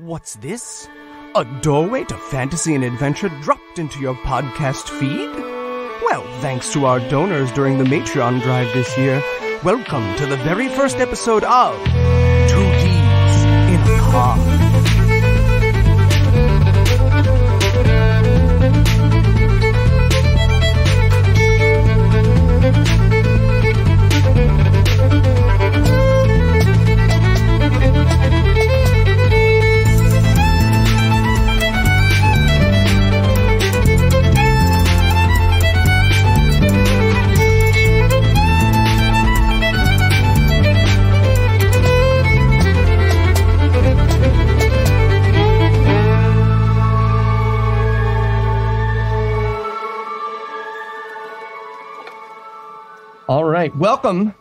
What's this? A doorway to fantasy and adventure dropped into your podcast feed? Well, thanks to our donors during the Matreon drive this year, welcome to the very first episode of 2 D's in a Pod. All right, welcome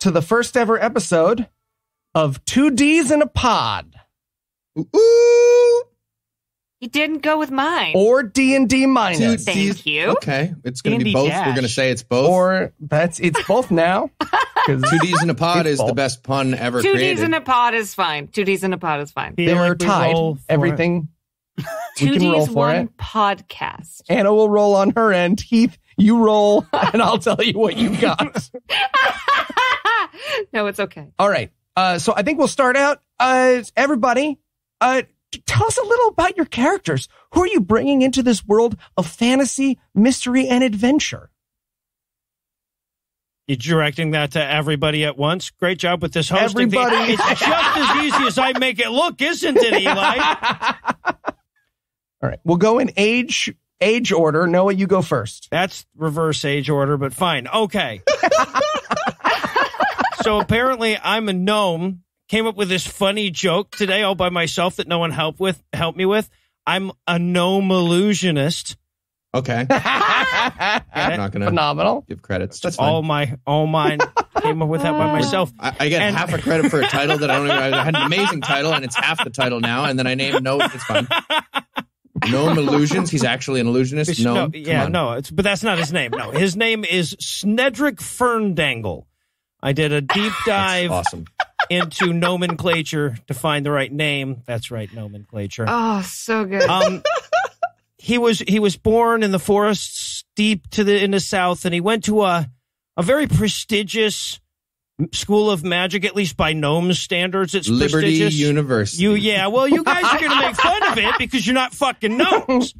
to the first ever episode of 2 D's in a Pod. Ooh! You didn't go with mine. Or DndMinus. Thank you. Okay, it's going to be both. Dash. We're going to say it's both. Or it's both now. 2 D's in a Pod is both. The best pun ever created. 2 D's in a Pod is fine. 2 D's in a Pod is fine. They were tied. Everything. 2 D's one podcast. Anna will roll on her end. Heath, you roll, and I'll tell you what you got. No, it's okay. All right. So I think we'll start out. Everybody, tell us a little about your characters. Who are you bringing into this world of fantasy, mystery, and adventure? You're directing that to everybody at once? Great job with this hosting everybody. Thing. It's just as easy as I make it look, isn't it, Eli? All right. We'll go in age order. Noah, you go first. That's reverse age order, but fine. Okay. So apparently I'm a gnome. Came up with this funny joke today all by myself that no one helped me with. I'm a gnome illusionist. Okay. I'm not gonna phenomenal. Give credits. That's all fine. all mine came up with that by myself. I get half a credit for a title that I don't even. I had an amazing title and it's half the title now, and then I named it's fine. Gnome Illusions. He's actually an illusionist. No, yeah, no, but that's not his name. No, his name is Snedrick Ferndangle. I did a deep dive into nomenclature to find the right name. That's right, nomenclature. Oh, so good. He was born in the forests deep in the south, and he went to a very prestigious school of magic, at least by gnome standards. It's Liberty University. Yeah, well, you guys are going to make fun of it because you're not fucking gnomes.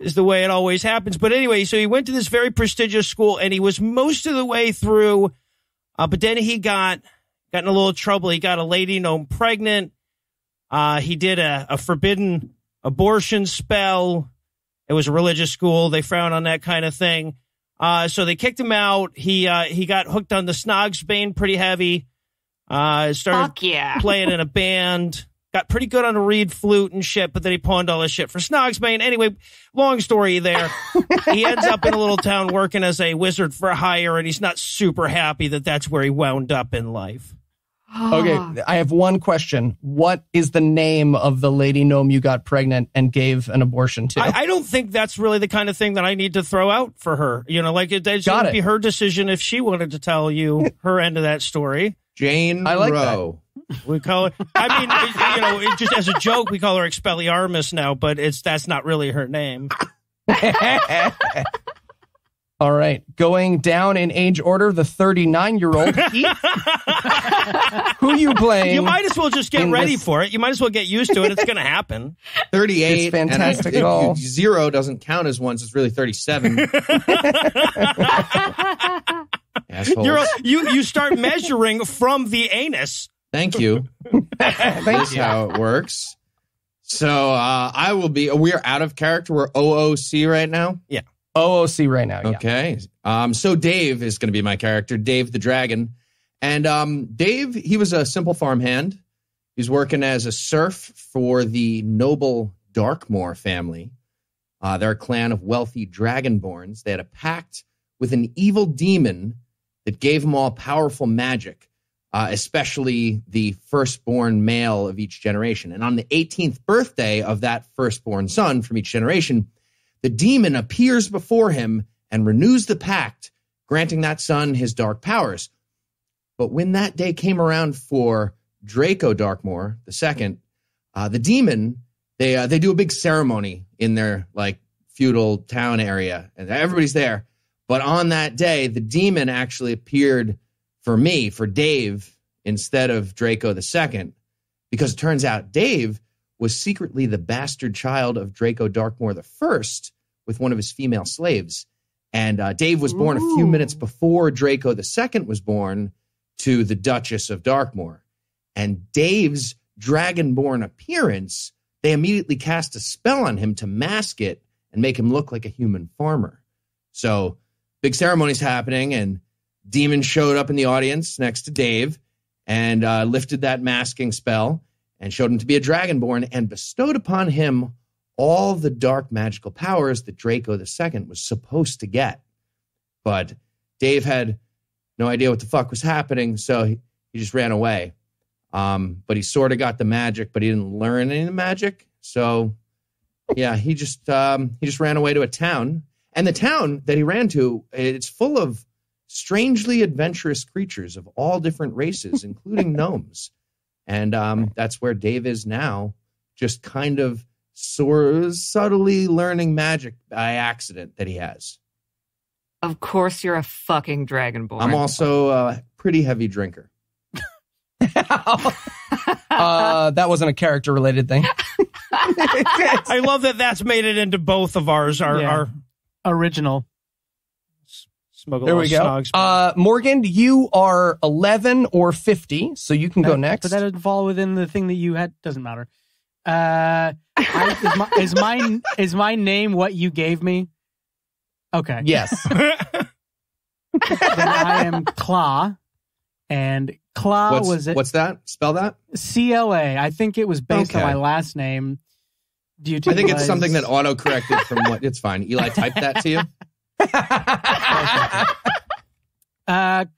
Is the way it always happens. But anyway, so he went to this very prestigious school, and he was most of the way through. But then he got in a little trouble. He got a lady gnome pregnant. He did a forbidden abortion spell. It was a religious school. They frown on that kind of thing. So they kicked him out. He got hooked on the Snogsbane pretty heavy. Started playing in a band. Got pretty good on a reed flute and shit, but then he pawned all his shit for Snogsbane. Anyway, long story there. He ends up in a little town working as a wizard for hire, and he's not super happy that that's where he wound up in life. Okay, I have one question. What is the name of the lady gnome you got pregnant and gave an abortion to? I don't think that's really the kind of thing that I need to throw out for her. You know, like it would be her decision if she wanted to tell you her end of that story. Jane Roe. That. We call it. I mean, you know, just as a joke, we call her Expelliarmus now, but that's not really her name. All right, going down in age order, the 39-year-old. Who you playing? You might as well just get ready for it. You might as well get used to it. It's going to happen. 38. It's fantastic. And zero doesn't count as ones. It's really 37. Assholes. You start measuring from the anus. Thank you. That's how it works. So I will be. We are out of character. We're OOC right now. Yeah. OOC right now. Yeah. Okay. So Dave is going to be my character, Dave the Dragon. And Dave, he was a simple farmhand. He's working as a serf for the noble Darkmoor family. They're a clan of wealthy dragonborns. They had a pact with an evil demon that gave them all powerful magic, especially the firstborn male of each generation. And on the 18th birthday of that firstborn son from each generation, the demon appears before him and renews the pact, granting that son his dark powers. But when that day came around for Draco Darkmoor II, the demon, they do a big ceremony in their like feudal town area, and everybody's there. But on that day, the demon actually appeared for me, for Dave, instead of Draco II, because it turns out Dave was secretly the bastard child of Draco Darkmoor I with one of his female slaves. And Dave was born a few minutes before Draco II was born to the Duchess of Darkmoor. And Dave's dragonborn appearance, they immediately cast a spell on him to mask it and make him look like a human farmer. So big ceremony's happening, and Demon showed up in the audience next to Dave and lifted that masking spell and showed him to be a dragonborn and bestowed upon him all the dark magical powers that Draco II was supposed to get. But Dave had no idea what the fuck was happening, so he just ran away. But he sort of got the magic, but he didn't learn any of the magic. So, yeah, he just ran away to a town. And the town that he ran to, it's full of strangely adventurous creatures of all different races, including gnomes. And that's where Dave is now, just kind of sort of subtly learning magic by accident that he has. Of course you're a fucking dragonborn. I'm also a pretty heavy drinker. That wasn't a character-related thing. I love that that's made it into both of ours, our original. There we go. Morgan, you are 11 or 50, so you can go next. But that would fall within the thing that you had. Doesn't matter. Is my name what you gave me? Okay. Yes. I am Claw, and Claw was it? What's that? Spell that. CLA. I think it was based on my last name. I think it's something that auto-corrected from what. It's fine. Eli typed that to you.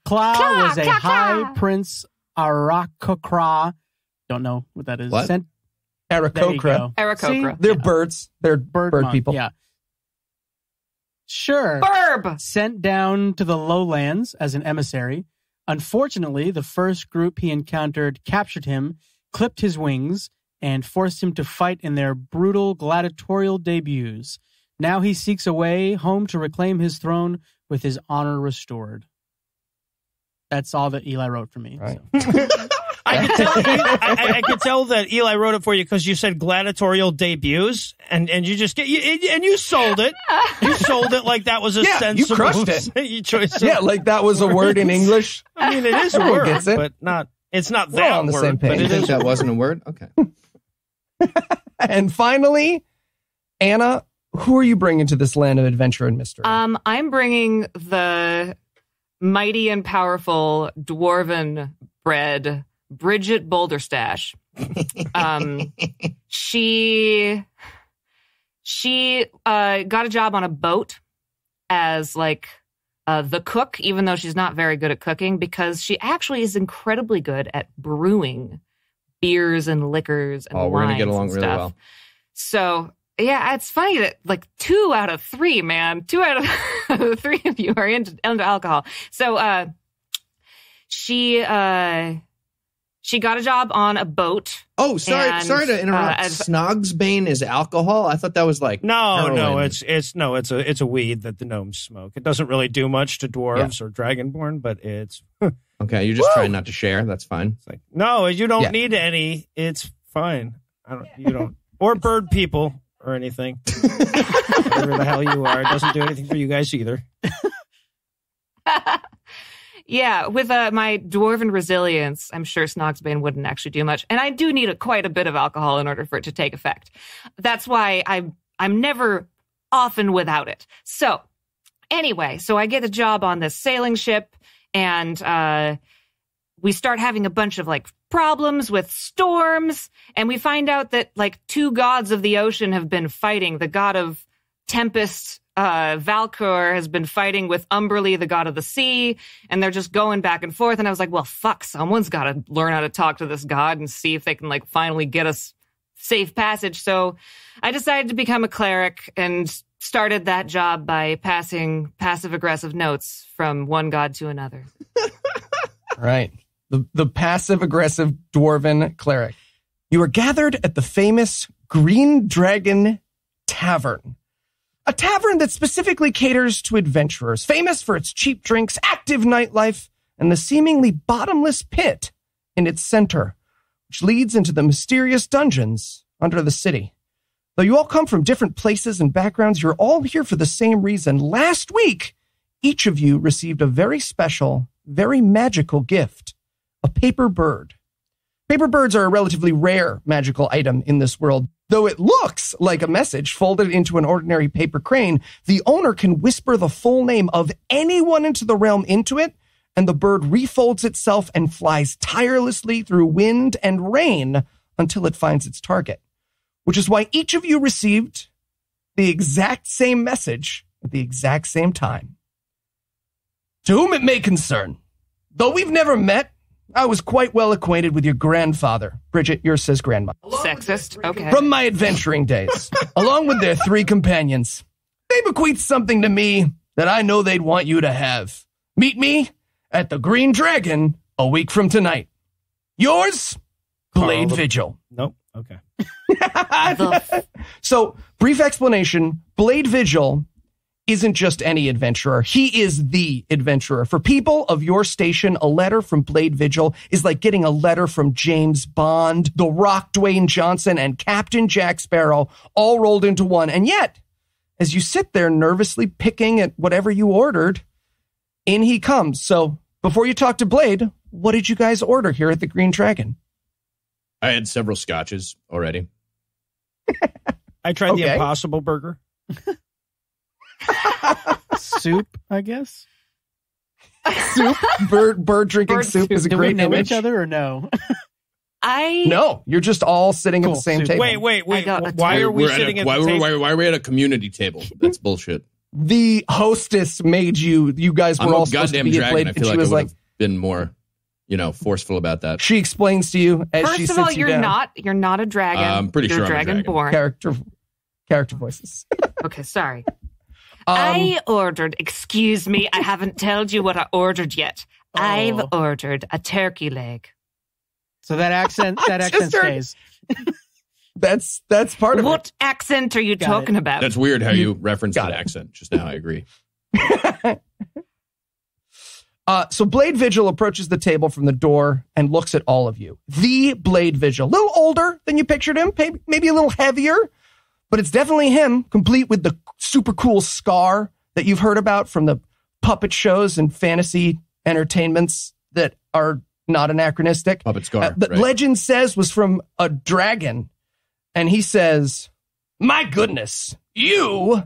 Claw was a high prince aracocra. Don't know what that is. What? Aracocra. Aracocra. They're birds. They're bird people. Yeah. Sure. Burb. Sent down to the lowlands as an emissary. Unfortunately, the first group he encountered captured him, clipped his wings, and forced him to fight in their brutal gladiatorial debuts. Now he seeks a way home to reclaim his throne with his honor restored. That's all that Eli wrote for me. Right. So. I could tell that Eli wrote it for you because you said gladiatorial debuts, and you just you sold it. You sold it like that was a sensible. You crushed it. Choice. Yeah, like that was a word in English. I mean, it is a word, but not. It's not that on the word. Same page. But it is. That wasn't a word. Okay. And finally, Anna. Who are you bringing to this land of adventure and mystery? I'm bringing the mighty and powerful dwarven-bred Bridget Boulderstache. She got a job on a boat as like the cook, even though she's not very good at cooking, because she actually is incredibly good at brewing beers and liquors and wines. Oh, we're gonna get along really well. So. Yeah, it's funny that like 2 out of 3, man, 2 out of 3 of you are into alcohol. So she got a job on a boat. Oh, sorry to interrupt. Snogsbane is alcohol. I thought that was like heroin. No, it's a weed that the gnomes smoke. It doesn't really do much to dwarves or dragonborn, but it's okay. You're just trying not to share. That's fine. It's like, no, you don't need any. It's fine. You don't or bird people. Or anything. Whatever the hell you are. It doesn't do anything for you guys either. Yeah, with my dwarven resilience, I'm sure Snogsbane wouldn't actually do much. And I do need quite a bit of alcohol in order for it to take effect. That's why I'm never often without it. So anyway, so I get a job on this sailing ship, and we start having a bunch of like problems with storms, and we find out that like 2 gods of the ocean have been fighting. The god of tempest, Valkor, has been fighting with Umberly, the god of the sea, and they're just going back and forth. And I was like, well, fuck, someone's got to learn how to talk to this god and see if they can like finally get us safe passage. So I decided to become a cleric and started that job by passing passive-aggressive notes from one god to another. Right. the passive-aggressive dwarven cleric. You are gathered at the famous Green Dragon Tavern, a tavern that specifically caters to adventurers, famous for its cheap drinks, active nightlife, and the seemingly bottomless pit in its center, which leads into the mysterious dungeons under the city. Though you all come from different places and backgrounds, you're all here for the same reason. Last week, each of you received a very special, very magical gift, a paper bird. Paper birds are a relatively rare magical item in this world. Though it looks like a message folded into an ordinary paper crane, the owner can whisper the full name of anyone into the realm into it, and the bird refolds itself and flies tirelessly through wind and rain until it finds its target. Which is why each of you received the exact same message at the exact same time. To whom it may concern, though we've never met, I was quite well acquainted with your grandfather. Bridget, yours says grandma. Sexist, okay. From my adventuring days, along with their three companions. They bequeathed something to me that I know they'd want you to have. Meet me at the Green Dragon a week from tonight. Yours, Blade Vigil. Nope, okay. So, brief explanation. Blade Vigil isn't just any adventurer. He is the adventurer. For people of your station, a letter from Blade Vigil is like getting a letter from James Bond, The Rock, Dwayne Johnson, and Captain Jack Sparrow all rolled into one. And yet, as you sit there nervously picking at whatever you ordered, in he comes. So, before you talk to Blade, what did you guys order here at the Green Dragon? I had several scotches already. I tried the Impossible Burger. Soup, I guess. Soup? Bird drinking soup is a great image. Do we know each other or no? No, you're just all sitting at the same table. Wait. Why are we sitting at the table? Why are we at a community table? That's bullshit. The hostess made you guys were all supposed to be at Blade. I feel like I would have been more... you know, forceful about that. She explains to you as she sits you down. First of all, you're not a dragon. I'm pretty sure you're dragonborn. Character voices. Okay, sorry. I ordered, excuse me, I haven't told you what I ordered yet. Oh. I've ordered a turkey leg. So that accent stays. That's part of it. What accent are you talking about? That's weird how you referenced that accent just now. I agree. So Blade Vigil approaches the table from the door and looks at all of you. The Blade Vigil. A little older than you pictured him, maybe a little heavier, but it's definitely him, complete with the super cool scar that you've heard about from the puppet shows and fantasy entertainments that are not anachronistic. Puppet scar. That legend says was from a dragon. And he says, my goodness, you...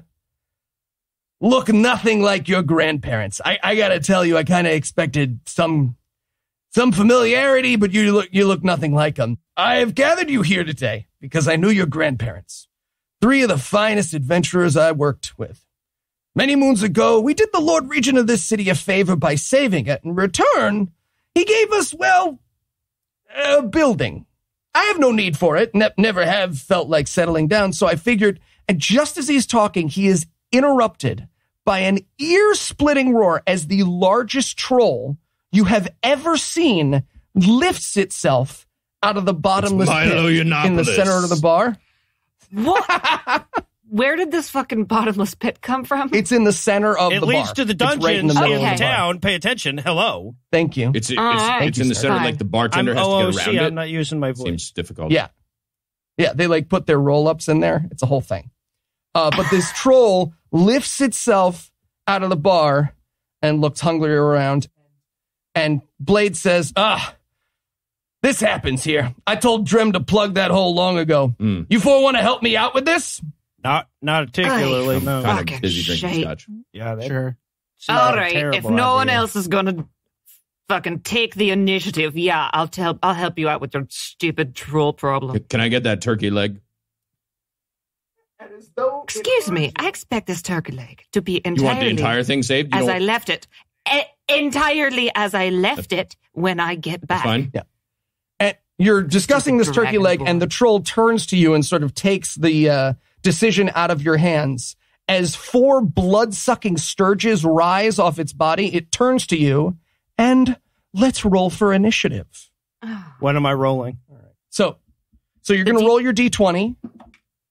look nothing like your grandparents. I gotta tell you, I kind of expected some familiarity, but you look nothing like them. I have gathered you here today because I knew your grandparents, three of the finest adventurers I worked with. Many moons ago, we did the Lord Regent of this city a favor by saving it. In return, he gave us, well, a building. I have no need for it, never have felt like settling down, so I figured, and just as he's talking, he is interrupted by an ear-splitting roar as the largest troll you have ever seen lifts itself out of the bottomless pit in the center of the bar. What? Where did this fucking bottomless pit come from? It's in the center of the bar. It leads to the dungeons right in the middle of the town. Pay attention. Hello. Thank you. It's in the center, like the bartender has to get around it. I'm not using my voice. Seems difficult. Yeah, they like put their roll-ups in there. It's a whole thing. But this troll lifts itself out of the bar and looks hungrily around. And Blade says, this happens here. I told Drem to plug that hole long ago. You four want to help me out with this? Not particularly, no. Kind of busy drinking scotch. Yeah, sure. All right, if no one else is going to fucking take the initiative, yeah, I'll help you out with your stupid troll problem. Can I get that turkey leg? Excuse me, I expect this turkey leg to be entirely... You want the entire thing saved? As I left it. Entirely as I left it when I get back. Fine. Yeah. And you're discussing this turkey leg, and the troll turns to you and sort of takes the decision out of your hands. As four blood-sucking sturges rise off its body, it turns to you and let's roll for initiative. What am I rolling? All right. So you're going to roll your D20,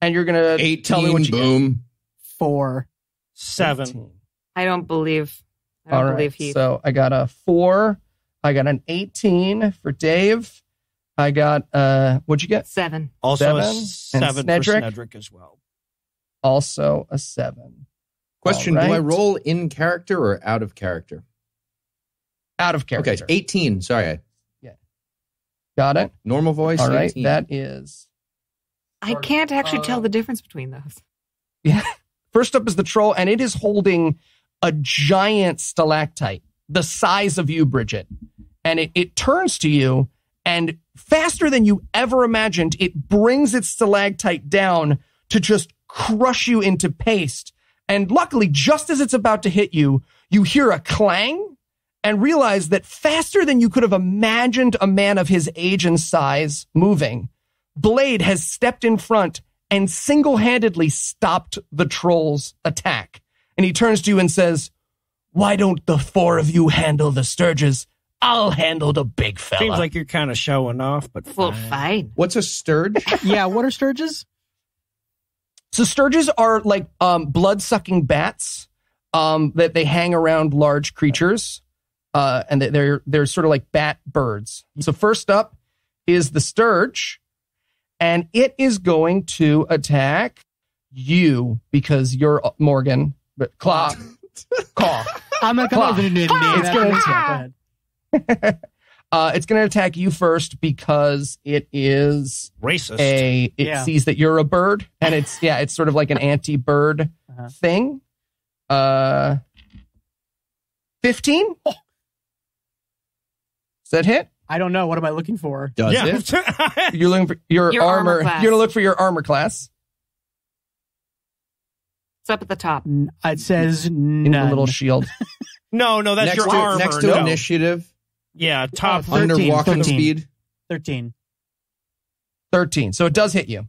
and you're going to tell me what you get. 4. 7. 18. I don't believe Heath. So I got a 4. I got an 18 for Dave. I got, what'd you get? 7. Also 7 for Snedrick as well. Also a 7. Question, right. Do I roll in character or out of character? Out of character. Okay, 18. Sorry. Yeah. Got it? Normal voice, all right, 18. That is... I can't actually tell the difference between those. Yeah. First up is the troll, and it is holding a giant stalactite the size of you, Bridget. And it turns to you, and faster than you ever imagined, it brings its stalactite down to just crush you into paste. And luckily, just as it's about to hit you, you hear a clang and realize that faster than you could have imagined a man of his age and size moving, Blade has stepped in front and single-handedly stopped the troll's attack. And he turns to you and says, "Why don't the 4 of you handle the Sturges? I'll handle the big fella." Seems like you're kind of showing off, but fine. Well, fine. What's a Sturge? Yeah, what are Sturges? So Sturges are like blood-sucking bats that they hang around large creatures, and they're sort of like bat birds. So first up is the Sturge, and it is going to attack you because you're Morgan, but Claw. Claw. I'm not going to do it. It's going to attack you first because it is racist. It sees that you're a bird, and it's sort of like an anti-bird thing. 15? Does that hit? I don't know. What am I looking for? Does it? You're looking for your armor. You're going to look for your armor class. It's up at the top. It says none. In a little shield. No, that's your armor. Next to initiative. Yeah, top 13, under walking 13. Speed. 13. 13. So it does hit you. Okay.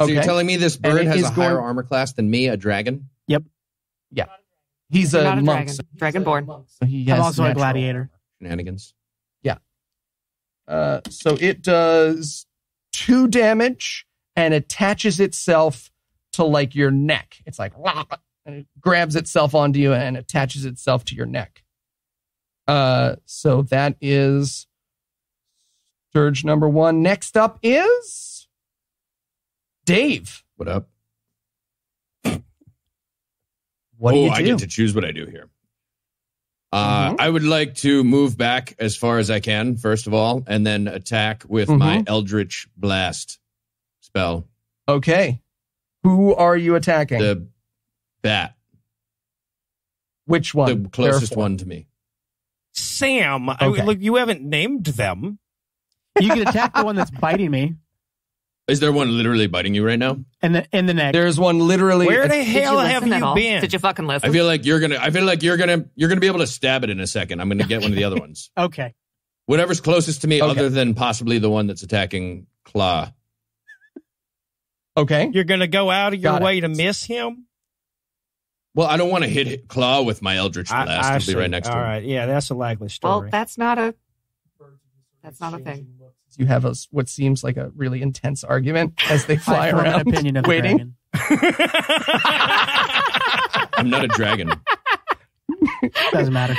So you're telling me this bird has a higher armor class than me, a dragon? Yep. Yeah. He's a monk. Dragon. Dragonborn. So I'm also a gladiator. Shenanigans. Yeah. So it does 2 damage and attaches itself to like your neck. It's like, and it grabs itself onto you and attaches itself to your neck. So that is Sturge number 1. Next up is Dave. What up? What do you do? I get to choose what I do here. I would like to move back as far as I can, first of all, and then attack with my Eldritch Blast spell. Okay. Who are you attacking? The bat. Which one? The closest one to me. Sam, okay. Look, you haven't named them. You can attack the one that's biting me. Is there one literally biting you right now? In the neck. There's one literally. Where the hell have you been? Did you fucking listen? I feel like you're gonna be able to stab it in a second. I'm gonna get one of the other ones. Okay. Whatever's closest to me, other than possibly the one that's attacking Claw. Okay. You're gonna go out of your way to miss him? Well, I don't want to hit Claw with my Eldritch Blast. I'll be right next to him. All right, yeah, that's a likely story. Well, that's not a thing. You have what seems like a really intense argument as they fly around, opinion of waiting. I'm not a dragon. Doesn't matter.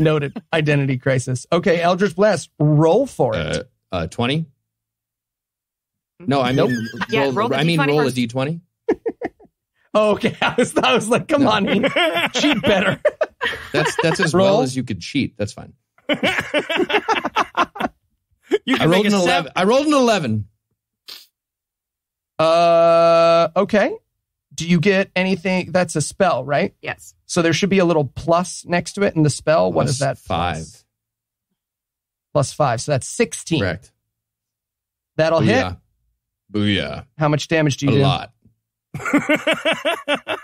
Noted. Identity crisis. Okay, Eldritch Blast. Roll for it. 20. No, I mean roll a d20. Okay, I was like, come on, cheat better. That's as well as you could cheat. That's fine. I rolled an 11. I rolled an 11. Okay. Do you get anything? That's a spell, right? Yes. So there should be a little plus next to it in the spell. Plus what is that? 5. Plus 5. So that's 16. Correct. That'll hit. Booyah. How much damage do you do? A lot. The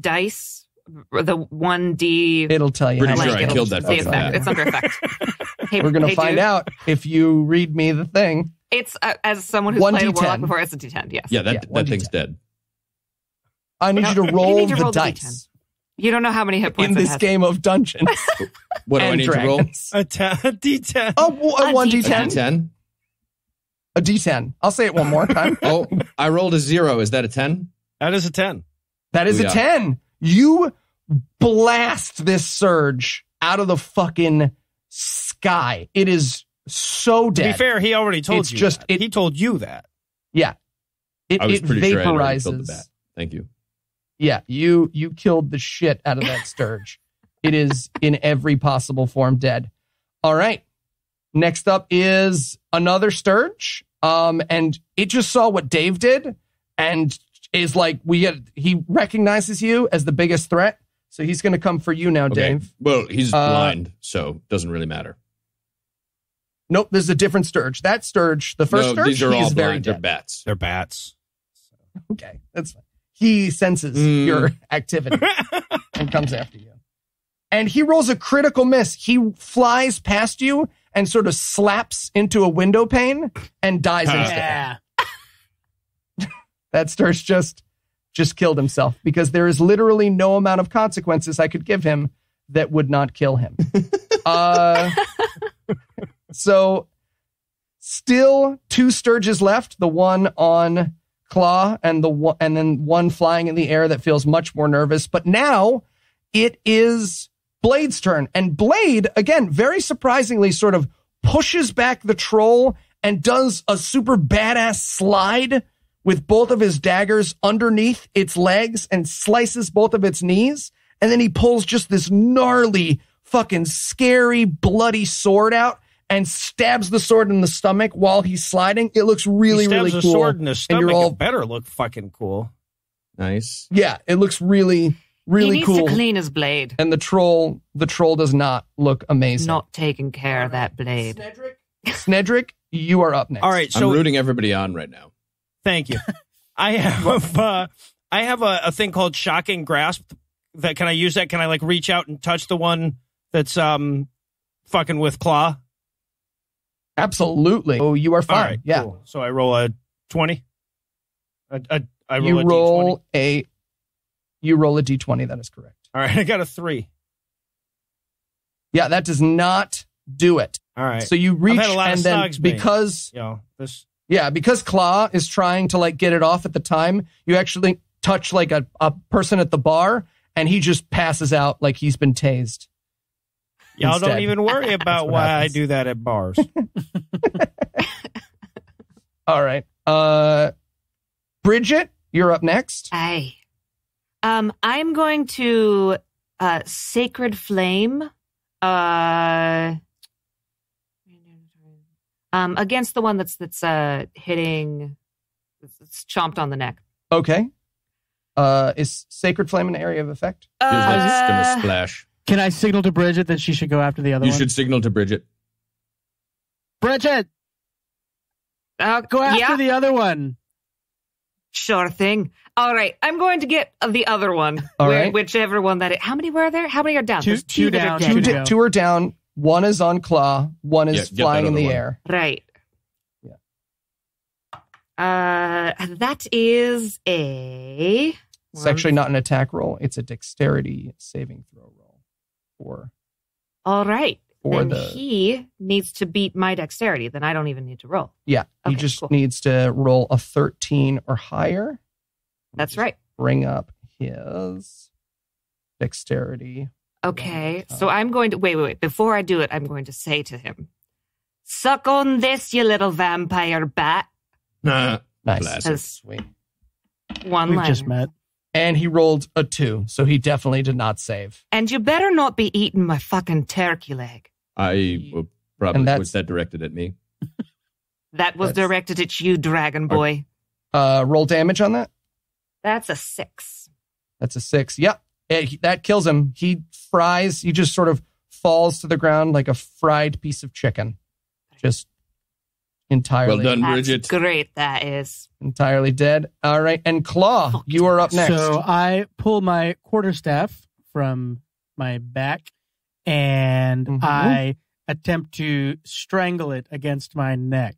dice, the 1D. It'll tell you. Pretty sure I killed that. It's under effect. Hey, we're gonna find out if you read me the thing. It's as someone who's played a warlock before. It's a D10. Yes. Yeah, that thing's dead. I need you to roll the dice. You don't know how many hit points in this game of Dungeons. What do I need dragons. To roll? A D10. A 1D10. D10. A D10. I'll say it one more time. Oh, I rolled a 0. Is that a 10? That is a 10. That is a 10. You blast this surge out of the fucking sky. It is so dead. To be fair, he already told you just, that. He told you that. Yeah. It vaporizes. Sure the bat. Thank you. Yeah, you killed the shit out of that sturge. It is in every possible form dead. All right. Next up is another sturge. And it just saw what Dave did and is like, he recognizes you as the biggest threat. So he's going to come for you now, okay. Dave. Well, he's blind, so doesn't really matter. Nope, there's a different sturge. That sturge, the first sturge, these are all blind. They're bats. They're bats. Okay, that's fine. He senses your activity and comes after you. And he rolls a critical miss. He flies past you and sort of slaps into a window pane and dies instantly. That Sturge just killed himself because there is literally no amount of consequences I could give him that would not kill him. So still two Sturges left. The one on Claw and then one flying in the air that feels much more nervous. But now it is Blade's turn. And Blade, again, very surprisingly sort of pushes back the troll and does a super badass slide with both of his daggers underneath its legs and slices both of its knees. And then he pulls just this gnarly, fucking scary, bloody sword out and stabs the sword in the stomach while he's sliding. It looks really cool. Stabs the sword in the stomach. And it better look fucking cool. Nice. Yeah, it looks really cool. He needs to clean his blade. And the troll does not look amazing. Not taking care of that blade. Snedrick, you are up next. All right, so I'm rooting everybody on right now. Thank you. I have a thing called Shocking Grasp. That can I use that? Can I like reach out and touch the one that's fucking with Claw? Absolutely. Oh, you are fine. Right, yeah. Cool. So I roll a 20. You roll a D20. That is correct. All right. I got a 3. Yeah, that does not do it. All right. So you reach and then because because Claw is trying to like get it off at the time, you actually touch like a person at the bar and he just passes out like he's been tased. Y'all don't even worry about why happens. I do that at bars. All right. Bridget, you're up next. Aye. I'm going to Sacred Flame against the one that's hitting, it's chomped on the neck. Okay. Is Sacred Flame an area of effect? It's going to splash. Can I signal to Bridget that she should go after the other one? You should signal to Bridget. Bridget! Go after the other one. Sure thing. All right. I'm going to get the other one. All right. Whichever one that is. How many were there? How many are down? Two down. Two are down. One is on Claw. One is flying in the air. Right. Yeah. That is a... It's actually not an attack roll. It's a dexterity saving throw roll. All right. Then he needs to beat my dexterity. Then I don't even need to roll. Yeah. Okay, he just needs to roll a 13 or higher. That's right. Bring up his dexterity. Okay. So I'm going to... Wait. Before I do it, I'm going to say to him, suck on this, you little vampire bat. Nice. That's sweet. One line. We just met. And he rolled a 2, so he definitely did not save. And you better not be eating my fucking turkey leg. I will probably was that directed at me. That was directed at you, Dragon Boy. Roll damage on that? That's a 6. That's a 6. Yep. That kills him. He just sort of falls to the ground like a fried piece of chicken. Just entirely. Well done, Bridget. That's great, that is. Entirely dead. All right, and Claw, you are up next. So I pull my quarterstaff from my back, and I attempt to strangle it against my neck.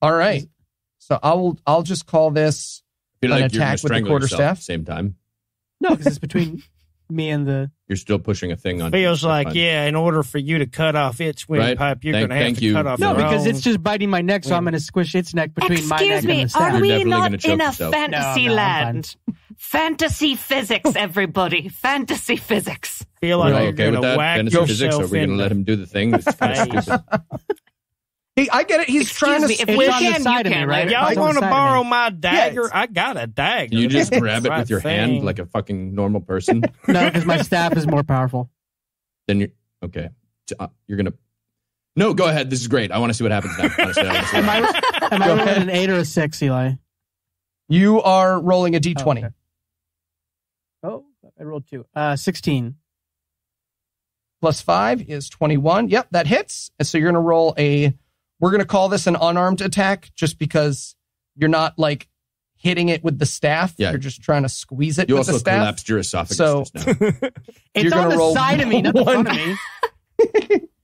All right. So I'll just call this an attack with the quarterstaff. Same time. No, because it's between me and the... You're still pushing a thing on... Feels like, yeah, in order for you to cut off its windpipe, right? You're going to have to cut off your own. No, because it's just biting my neck, so I'm going to squish its neck between my neck and the staff. Excuse me, are we not in a fantasy land? Fantasy physics, everybody. Fantasy physics. Feel like you're going to whack yourself. Are we going to let him do the thing? That's kind of stupid. I get it. He's trying to squish on the side of me, right? Y'all want to borrow my dagger? I got a dagger. You just grab it with your hand like a fucking normal person? No, because my staff is more powerful. Then you're... Okay. You're going to... No, go ahead. This is great. I want to see what happens now. Am I rolling an 8 or a 6, Eli? You are rolling a d20. Oh, I rolled 2. 16. Plus 5 is 21. Yep, that hits. And so you're going to roll a... We're going to call this an unarmed attack just because you're not, like, hitting it with the staff. Yeah. You're just trying to squeeze it with the staff. You also collapsed your esophagus just now. It's on the side of me, not the front of me.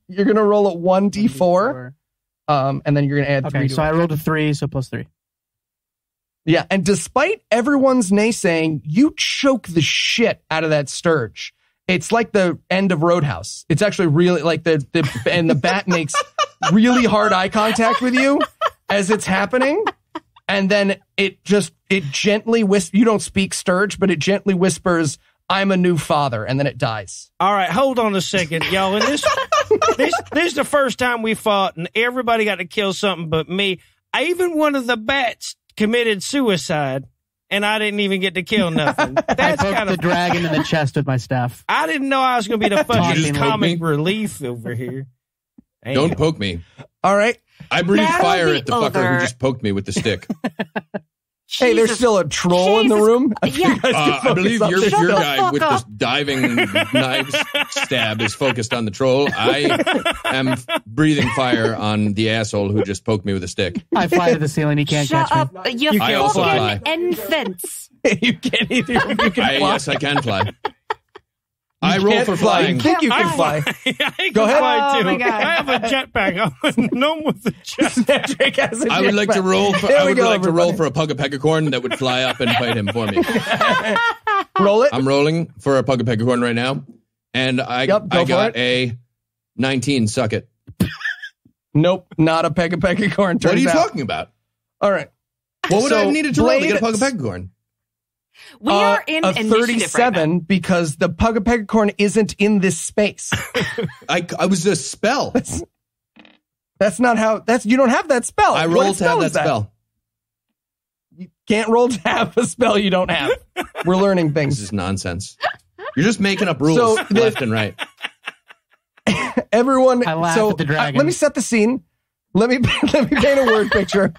You're going to roll a 1d4, and then you're going to add 3 to it. So I rolled a 3, so plus 3. Yeah, and despite everyone's naysaying, you choke the shit out of that Sturge. It's like the end of Roadhouse. It's actually really, like, and the bat makes... really hard eye contact with you as it's happening, and then it gently whispers, you don't speak Sturge, but it gently whispers, I'm a new father, and then it dies. All right, hold on a second, y'all. And this is the first time we fought, and everybody got to kill something but me. Even one of the bats committed suicide, and I didn't even get to kill nothing. That's I poked the dragon in the chest with my staff. I didn't know I was going to be the fucking comic relief over here. Damn. Don't poke me. All right. I breathe fire at the fucker who just poked me with the stick. Hey, there's still a troll in the room? Yeah. I believe your guy with the diving knives stab is focused on the troll. I am breathing fire on the asshole who just poked me with a stick. I fly to the ceiling. He can't catch me. You can fly. Infants. You can't either. You can fly. Yes, I can fly. I roll for flying. You think you can fly? Go ahead. Oh my God. I have a jetpack. I'm known with the jetpack. I would like to roll. I would like to roll for a Pug-a-Pegacorn that would fly up and fight him for me. Roll it. I'm rolling for a Pug-a-Pegacorn right now, and I got a 19. Suck it. Nope, not a Pug-a-Pegacorn. What are you talking about? All right. What would I have needed to roll to get a Pug-a-Pegacorn? We are in a 37 right because the Pug-a-Pegacorn isn't in this space. I was a spell. That's not how. You don't have that spell. I rolled to have that spell. You can't roll to have a spell you don't have. We're learning things. This is nonsense. You're just making up rules left and right. Everyone. I laugh at the dragon. Let me set the scene. Let me paint a word picture.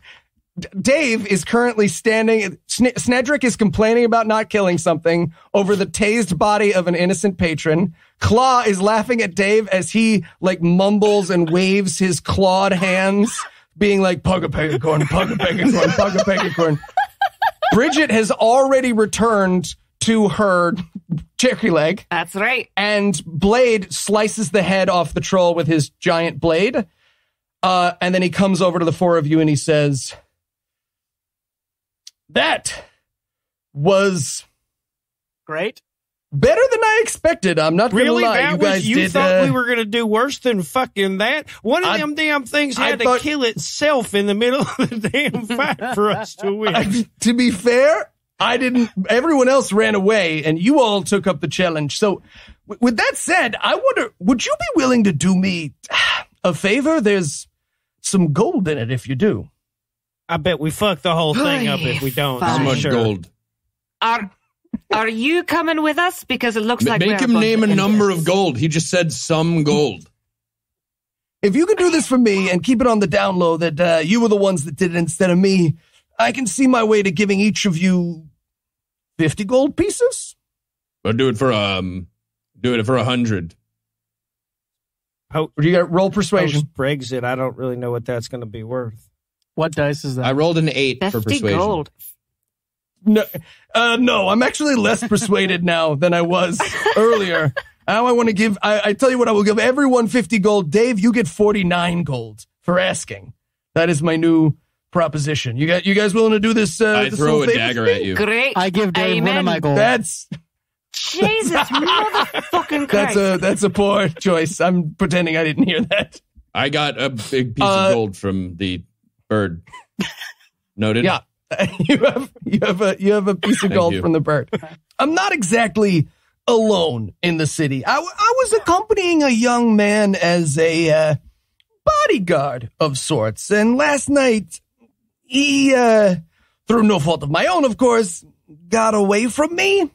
Dave is currently standing. Snedrick is complaining about not killing something over the tased body of an innocent patron. Claw is laughing at Dave as he mumbles and waves his clawed hands, being like Pug-a-Pegacorn, Pug-a-Pegacorn, Pug-a-Pegacorn. Bridget has already returned to her turkey leg. That's right. And Blade slices the head off the troll with his giant blade, and then he comes over to the four of you and he says, that was great. Better than I expected. I'm not really gonna lie. You thought we were gonna do worse than fucking that. One of them damn things had to kill itself in the middle of the damn fight for us to win. To be fair, I didn't. Everyone else ran away, and you all took up the challenge. So, with that said, I wonder, would you be willing to do me a favor? There's some gold in it if you do. I bet we fuck the whole thing up if we don't. How much gold? Are you coming with us? Because it looks like make him name a number of gold. He just said some gold. If you can do this for me and keep it on the down low that you were the ones that did it instead of me, I can see my way to giving each of you 50 gold pieces. But do it for 100. You got roll persuasion. Brexit. I don't really know what that's going to be worth. What dice is that? I rolled an 8 for persuasion. Gold. No, I'm actually less persuaded now than I was earlier. Now I want to give, I tell you what, I will give everyone 50 gold. Dave, you get 49 gold for asking. That is my new proposition. You guys willing to do this? I throw a dagger at you. Great. I give Dave one of my gold. That's Jesus, motherfucking Christ. That's a poor choice. I'm pretending I didn't hear that. I got a big piece of gold from the bird. Noted. Yeah, you have a piece of gold from the bird. I'm not exactly alone in the city. I was accompanying a young man as a bodyguard of sorts, and last night he, through no fault of my own, of course, got away from me.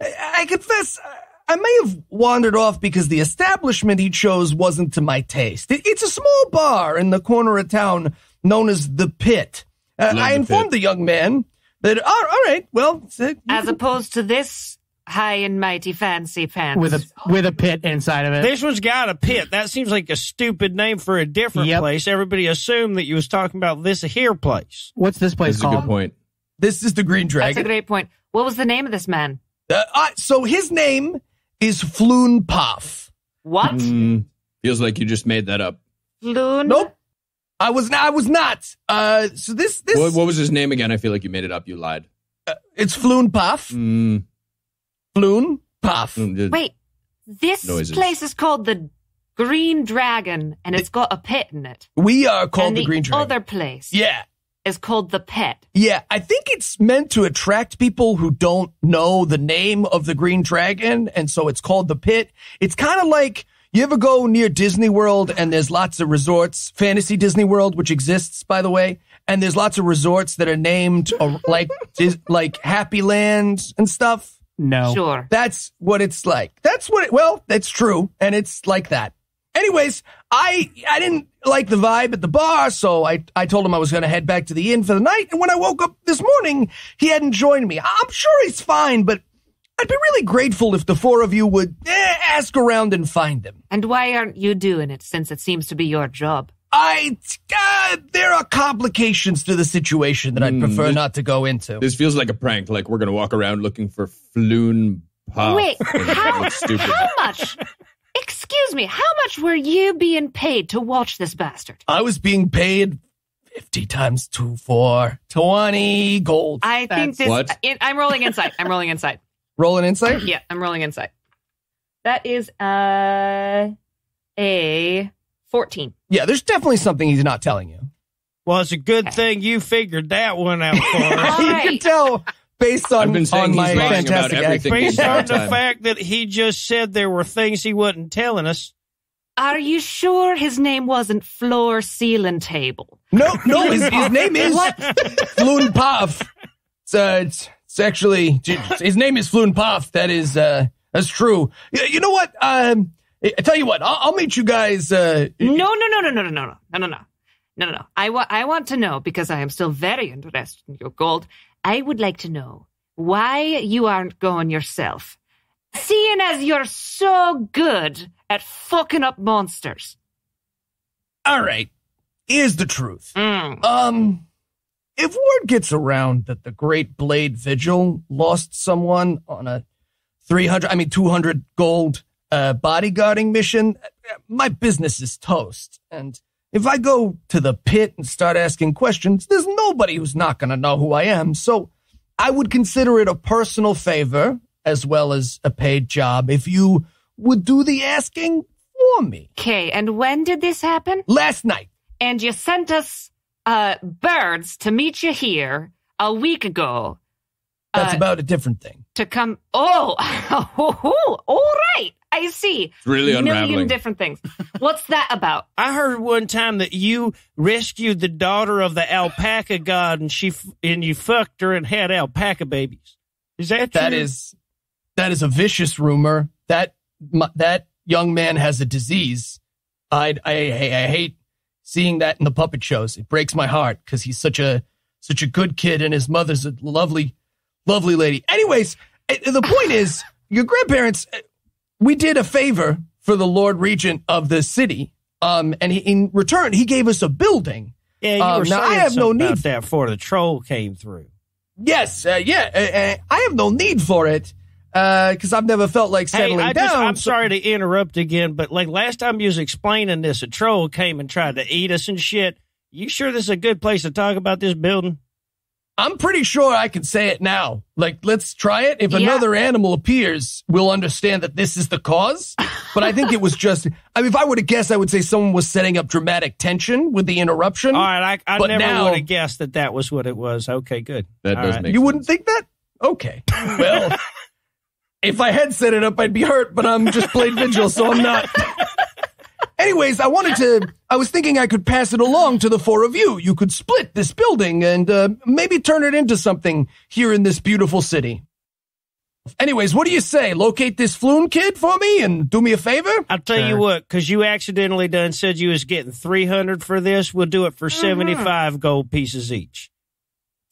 I confess, I may have wandered off because the establishment he chose wasn't to my taste. It's a small bar in the corner of town known as The Pit. I informed the young man that, all right, well... As opposed to this high and mighty fancy pants. With a pit inside of it. This one's got a pit. That seems like a stupid name for a different place. Everybody assumed that you was talking about this here place. What's this place called? That's a good point. This is the Green Dragon. That's a great point. What was the name of this man? So his name is Floon Puff. What? Feels like you just made that up. Floon? Nope. I was not. So this. What was his name again? I feel like you made it up. You lied. It's Floon Puff. Floon Puff. Wait, this place is called the Green Dragon, and it's got a pit in it. We are called the Green Dragon. And the other place, is called The Pit. Yeah, I think it's meant to attract people who don't know the name of the Green Dragon, and so it's called The Pit. It's kind of like. You ever go near Disney World and there's lots of resorts, Fantasy Disney World, which exists, by the way, and there's lots of resorts that are named like Happy Land and stuff? No. Sure. That's what it's like. Well, that's true, and it's like that. Anyways, I didn't like the vibe at the bar, so I told him I was going to head back to the inn for the night, and when I woke up this morning, he hadn't joined me. I'm sure he's fine, but... I'd be really grateful if the four of you would ask around and find them. And why aren't you doing it, since it seems to be your job? There are complications to the situation that I'd prefer not to go into. This feels like a prank, like we're going to walk around looking for Floon Puff. Wait, how much? Excuse me, how much were you being paid to watch this bastard? I was being paid... 50 times 2 for 20 gold. I think this... What? I'm rolling inside. I'm rolling inside. Rolling insight? Yeah, I'm rolling insight. That is a 14. Yeah, there's definitely something he's not telling you. Well, it's a good thing you figured that one out for us. You can tell based on my fantastic acting. Based on the fact that he just said there were things he wasn't telling us. Are you sure his name wasn't Floor Ceiling Table? No, his name is Floon Puff. It's actually, his name is Floon Puff. That's true. You know what? I tell you what, I'll meet you guys. No. I want to know, because I am still very interested in your gold. I would like to know why you aren't going yourself, seeing as you're so good at fucking up monsters. All right. Here's the truth. If word gets around that the Great Blade Vigil lost someone on a 200 gold bodyguarding mission, my business is toast. And if I go to the pit and start asking questions, there's nobody who's not going to know who I am. So I would consider it a personal favor as well as a paid job if you would do the asking for me. Okay, and when did this happen? Last night. And you sent us... birds to meet you here a week ago. That's about a different thing. To come... Oh! All right! I see. It's really unraveling. Million different things. What's that about? I heard one time that you rescued the daughter of the alpaca god and you fucked her and had alpaca babies. Is that true? That is a vicious rumor. That young man has a disease. I hate... seeing that in the puppet shows, it breaks my heart because he's such a good kid and his mother's a lovely, lovely lady. Anyways, the point is, your grandparents, we did a favor for the Lord Regent of the city, and in return, he gave us a building. Yeah, you were now, I have no need about that before the troll came through. Yes, I have no need for it. Because I've never felt like settling down. I'm sorry to interrupt again, but like last time you was explaining this, a troll came and tried to eat us and shit. You sure this is a good place to talk about this building? I'm pretty sure I can say it now. Like, let's try it. If another animal appears, we'll understand that this is the cause. But I think it was just, I mean, if I were to guess, I would say someone was setting up dramatic tension with the interruption. All right. I never would have guessed that that was what it was. Okay, good. That does make sense. You wouldn't think that? Okay. Well, if I had set it up, I'd be hurt, but I'm just Blade Vigil, so I'm not. Anyways, I was thinking I could pass it along to the four of you. You could split this building and maybe turn it into something here in this beautiful city. Anyways, what do you say? Locate this Floon kid for me and do me a favor? I'll tell you what, because you accidentally said you was getting 300 for this. We'll do it for 75 gold pieces each.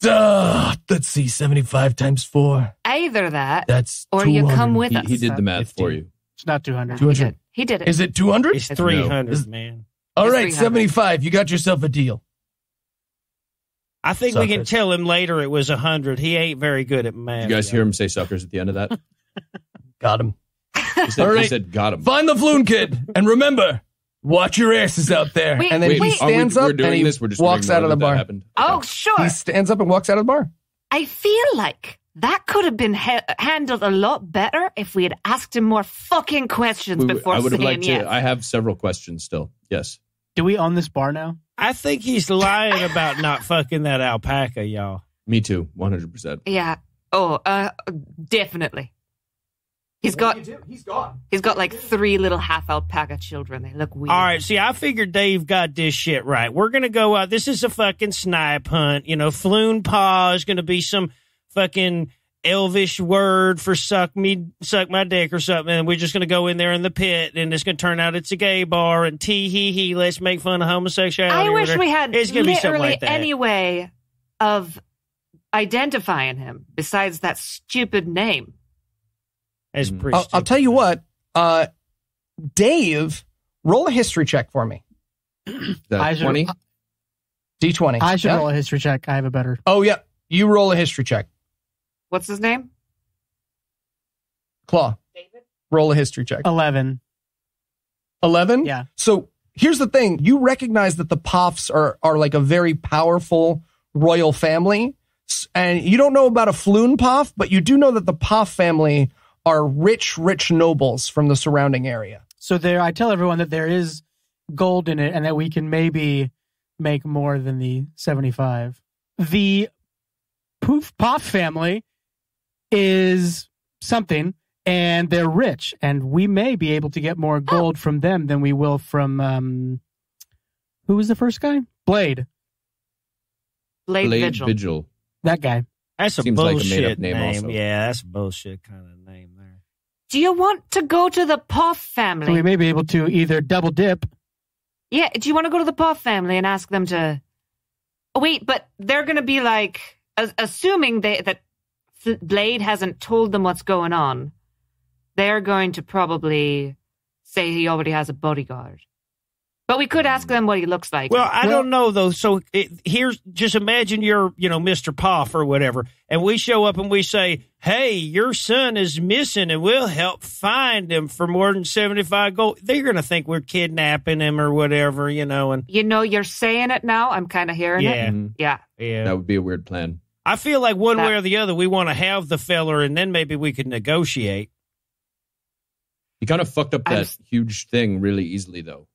Let's see, 75 times 4. Either that, that's or you come with us. He did the math for you. It's not 200. 200. He did it. Is it 200? It's 300, man. All right, 75. You got yourself a deal. I think we can tell him later it was 100. He ain't very good at math. You guys hear him say suckers at the end of that? Got him. He said, got him. Find the Floon kid. And remember, watch your asses out there. Wait, and then he stands up and he walks out of the bar. Oh, sure. He stands up and walks out of the bar. I feel like that could have been handled a lot better if we had asked him more fucking questions before saying yes. I have several questions still. Yes. Do we own this bar now? I think he's lying about not fucking that alpaca, y'all. Me too, 100%. Yeah. Oh, definitely. He's got like 3 little half alpaca children. They look weird. All right, see, I figured Dave got this shit right. We're gonna go out. This is a fucking snipe hunt. You know, Floon Paw is gonna be some fucking elvish word for suck my dick or something, and we're just gonna go in there in the pit and it's gonna turn out it's a gay bar and tee hee hee, let's make fun of homosexuality. I wish we had literally like any way of identifying him besides that stupid name. That's pretty stupid. I'll tell you what, Dave, roll a history check for me. D20. I should roll a history check. I have a better. Oh yeah. You roll a history check. What's his name? Claw. David? Roll a history check. 11. 11? Yeah. So here's the thing. You recognize that the Puffs are like a very powerful royal family. And you don't know about a Floon Puff, but you do know that the Puff family are rich, rich nobles from the surrounding area. So I tell everyone that there is gold in it and that we can maybe make more than the 75. The Puff family is something, and they're rich, and we may be able to get more gold from them than we will from who was the first guy? Blade Vigil. That guy. That's a seems bullshit like a made-up name. Also. Yeah, that's a bullshit kind of name there. Do you want to go to the Puff family? So we may be able to either double dip. Yeah, do you want to go to the Puff family and ask them to? Oh, wait, but they're going to be like, assuming that Blade hasn't told them what's going on, they're going to probably say he already has a bodyguard. But we could ask them what he looks like. Well, I don't know, though. So here's, just imagine you're, you know, Mr. Puff or whatever, and we show up and we say, hey, your son is missing and we'll help find him for more than 75 gold. They're going to think we're kidnapping him or whatever, you know. And you know, you're saying it now. I'm kind of hearing it. Yeah. Yeah. That would be a weird plan. I feel like one way or the other, we want to have the fella, and then maybe we could negotiate. You kind of fucked up that huge thing really easily, though.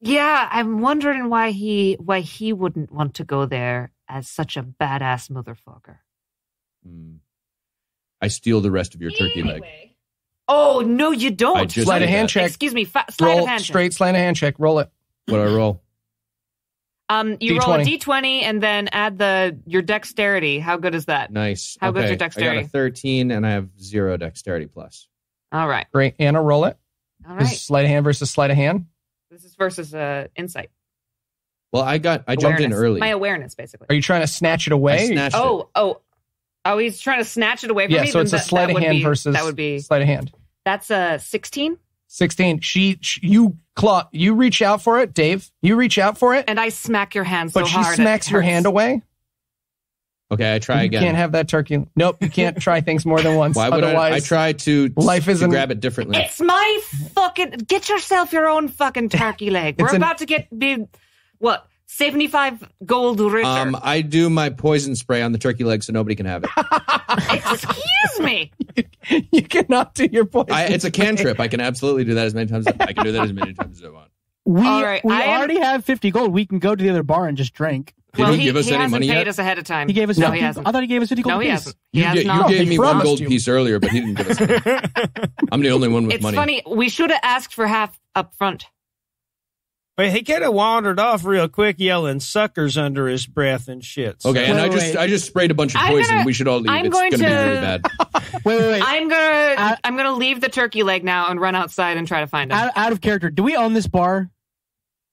Yeah, I'm wondering why he wouldn't want to go there as such a badass motherfucker. Mm. I steal the rest of your turkey leg. Oh no, you don't! Slide a hand check. Excuse me, slide a hand check. Straight slide a hand check. Roll it. What do I roll? You roll a D20 and then add your dexterity. How good is that? Nice. How good is your dexterity? I got a 13 and I have 0 dexterity plus. All right. Great. Anna, roll it. All right. Sleight of hand versus sleight of hand. This is versus insight. Well, I jumped in early. My awareness, basically. Are you trying to snatch it away? Oh, he's trying to snatch it away from me? Yeah, so it's a sleight of hand versus sleight of hand. That's a 16? 16. You reach out for it, Dave. You reach out for it. And I smack your hand so hard. But she smacks your hand away? Okay, I try again. You can't have that turkey. Nope, you can't try things more than once. Why would I try to grab it differently? It's my fucking... Get yourself your own fucking turkey leg. We're about to get... What? 75 gold ritter. I do my poison spray on the turkey leg so nobody can have it. Excuse me. You cannot do your poison spray. It's a cantrip. I can absolutely do that as many times as I can do that as many times as I want. We already have 50 gold. We can go to the other bar and just drink. Did he give us any money yet? He hasn't paid us ahead of time. He gave us no. He hasn't. I thought he gave us 50 gold. No, he hasn't. You gave me one gold piece earlier, but he didn't give us money. I'm the only one with money. It's funny. We should have asked for half up front. But he kind of wandered off real quick, yelling "suckers" under his breath and shit. So. Okay, and I just sprayed a bunch of poison. We should all leave. It's going to be really bad. wait. I'm gonna leave the turkey leg now and run outside and try to find him. Out of character. Do we own this bar?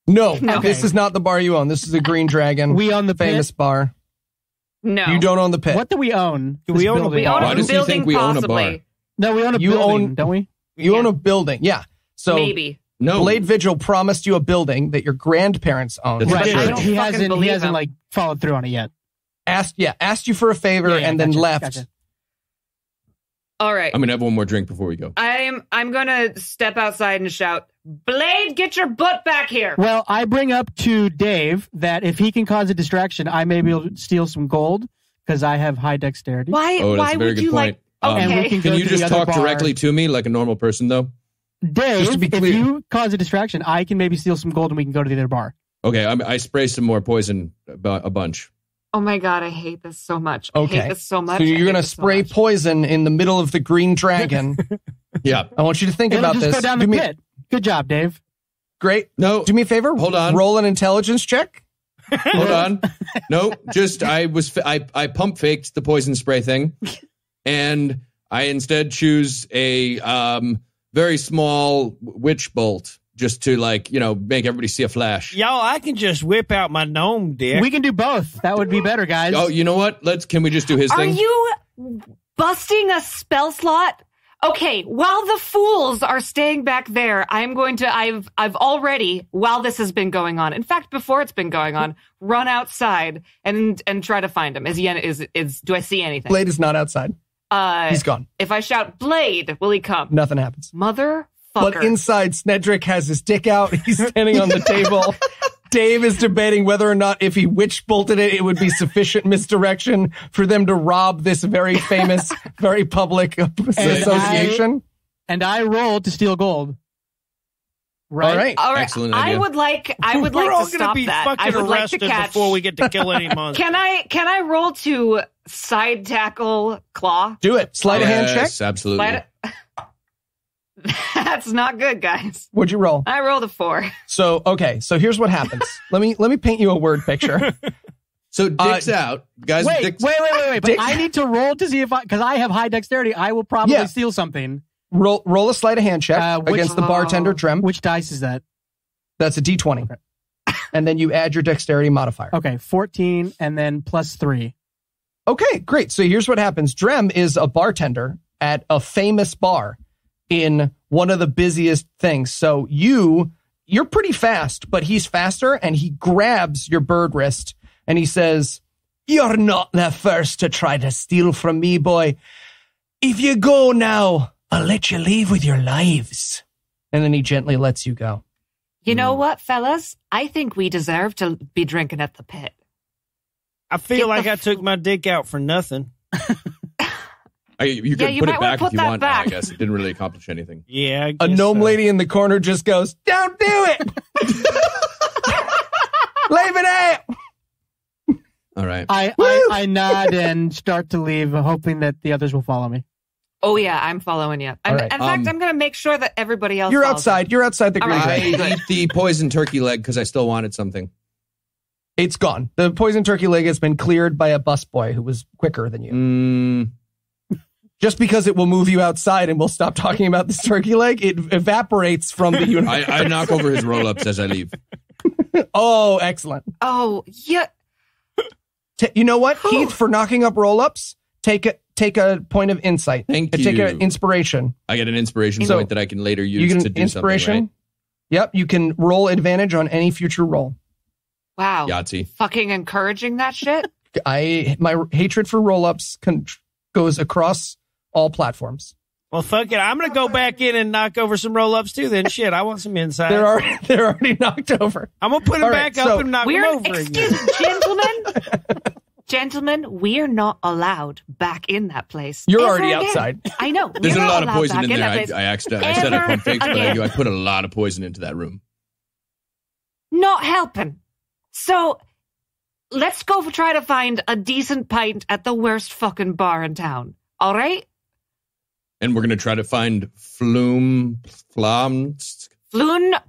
No. This is not the bar you own. This is the Green Dragon. We own the famous bar. No, you don't own the pit. What do we own? Do we own a bar? Why does he think we own a bar? No, we own a building, don't we? You own a building. Yeah. So maybe. No. Blade Vigil promised you a building that your grandparents owned. Right. Sure. He hasn't followed through on it yet. Asked you for a favor and then left. Gotcha. All right. I'm gonna have one more drink before we go. I'm gonna step outside and shout, "Blade, get your butt back here!" Well, I bring up to Dave that if he can cause a distraction, I may be able to steal some gold because I have high dexterity. Why would you? Okay. Can you just talk directly to me like a normal person, though? Dave, if you cause a distraction, I can maybe steal some gold and we can go to the other bar. Okay, I spray some more poison, a bunch. Oh my god, I hate this so much. Okay. I hate this so much. So you're going to spray poison in the middle of the Green Dragon. Yeah. I want you to think about this. Go down the pit. Good job, Dave. Great. No. Do me a favor. Hold on. Roll an intelligence check. Hold on. No, just I pump faked the poison spray thing. And I instead choose a very small witch bolt just to make everybody see a flash. Y'all, I can just whip out my gnome dick. We can do both. That would be better, guys. Oh, you know what? Can we just do his thing? Are you busting a spell slot? Okay, while the fools are staying back there, I've already, while this has been going on, in fact, before it's been going on, run outside and try to find him. Do I see anything? Blade is not outside. He's gone. If I shout Blade, will he come? Nothing happens. Motherfucker. But inside, Snedrick has his dick out. He's standing on the table. Dave is debating whether or not if he witch bolted it, it would be sufficient misdirection for them to rob this very famous, very public association. And I rolled to steal gold. Right. All right. Excellent idea. I would like to stop that. We're all going to be fucking arrested before we get to kill any monster. Can I roll to side tackle Claw? Do it. Sleight of hand check. Yes, absolutely. That's not good, guys. What'd you roll? I rolled a 4. So, okay. So here's what happens. Let me paint you a word picture. So dick's out. Guys, wait. But I need to roll to see if because I have high dexterity, I will probably steal something. Roll a sleight of hand check against the bartender, Drem. Which dice is that? That's a D20. Okay. And then you add your dexterity modifier. Okay, 14 and then plus 3. Okay, great. So here's what happens. Drem is a bartender at a famous bar in one of the busiest things. So you're pretty fast, but he's faster, and he grabs your bird wrist, and he says, "You're not the first to try to steal from me, boy. If you go now, I'll let you leave with your lives." And then he gently lets you go. You know what, fellas? I think we deserve to be drinking at the pit. I feel like I took my dick out for nothing. You could put it back if you want, I guess. It didn't really accomplish anything. Yeah, a gnome lady in the corner just goes, "Don't do it! Leave it out!" All right. I nod and start to leave, hoping that the others will follow me. Oh, yeah, I'm following you. In fact, I'm going to make sure that everybody else You're outside the Green Dragon. I eat the poison turkey leg because I still wanted something. It's gone. The poison turkey leg has been cleared by a busboy who was quicker than you. Just because it will move you outside and we'll stop talking about this turkey leg, it evaporates from the universe. I knock over his roll-ups as I leave. Oh, excellent. Oh, yeah. You know what, Heath, for knocking up roll-ups, take a point of insight. Thank you. Take an inspiration. I get an inspiration point that I can later use to do something, right? Yep, you can roll advantage on any future roll. Wow. Yahtzee. Fucking encouraging that shit? My hatred for roll-ups goes across all platforms. Well, fuck it. I'm going to go back in and knock over some roll-ups, too, then. Shit, I want some insight. They're already knocked over. I'm going to put them back up and knock them over again. Excuse me, gentlemen, we're not allowed back in that place. You're already outside. I know. There's a lot of poison in there. I set up on fakes, but I put a lot of poison into that room. Not helping. So let's go try to find a decent pint at the worst fucking bar in town. All right? And we're going to try to find Floon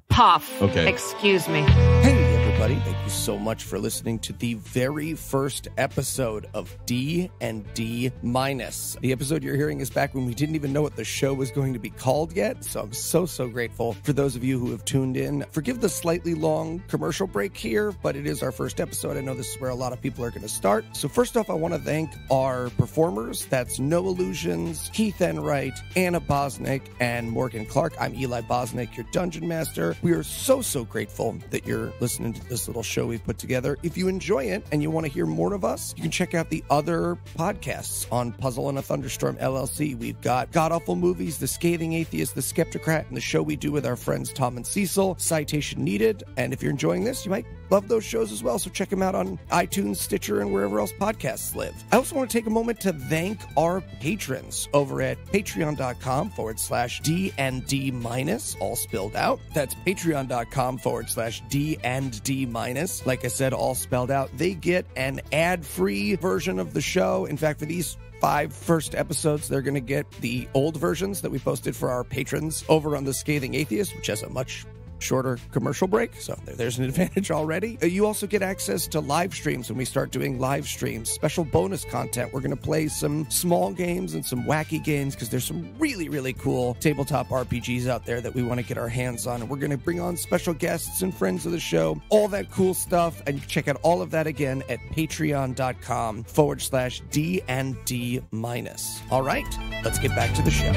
Puff. Okay. Excuse me. Hey, everybody. Thank you so much for listening to the very first episode of DndMinus. The episode you're hearing is back when we didn't even know what the show was going to be called yet. So I'm so grateful for those of you who have tuned in. Forgive the slightly long commercial break here, but it is our first episode. I know this is where a lot of people are going to start. So first off, I want to thank our performers. That's Noah Lugeons, Heath Enwright, Anna Bosnick, and Morgan Clark. I'm Eli Bosnick, your Dungeon Master. We are so grateful that you're listening to this little show we've put together. If you enjoy it and you want to hear more of us, you can check out the other podcasts on Puzzle and a Thunderstorm LLC. We've got God Awful Movies, The Scathing Atheist, The Skeptocrat, and the show we do with our friends Tom and Cecil, Citation Needed. And if you're enjoying this, you might love those shows as well, so check them out on iTunes, Stitcher, and wherever else podcasts live. I also want to take a moment to thank our patrons over at patreon.com/DndMinus, all spelled out. That's patreon.com/DndMinus. Like I said, all spelled out. They get an ad-free version of the show. In fact, for these 5 first episodes, they're going to get the old versions that we posted for our patrons over on The Scathing Atheist, which has a much shorter commercial break, so there's an advantage already. You also get access to live streams when we start doing live streams, special bonus content. We're going to play some small games and some wacky games because there's some really cool tabletop RPGs out there that we want to get our hands on, and we're going to bring on special guests and friends of the show, all that cool stuff. And you can check out all of that again at patreon.com/DndMinus. All right, let's get back to the show.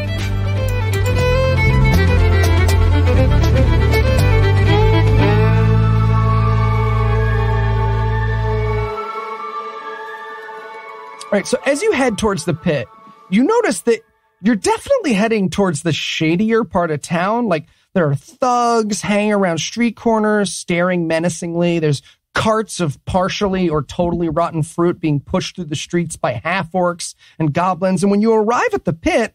All right, so as you head towards the pit, you notice that you're definitely heading towards the shadier part of town. Like, there are thugs hanging around street corners, staring menacingly. There's carts of partially or totally rotten fruit being pushed through the streets by half-orcs and goblins. And when you arrive at the pit,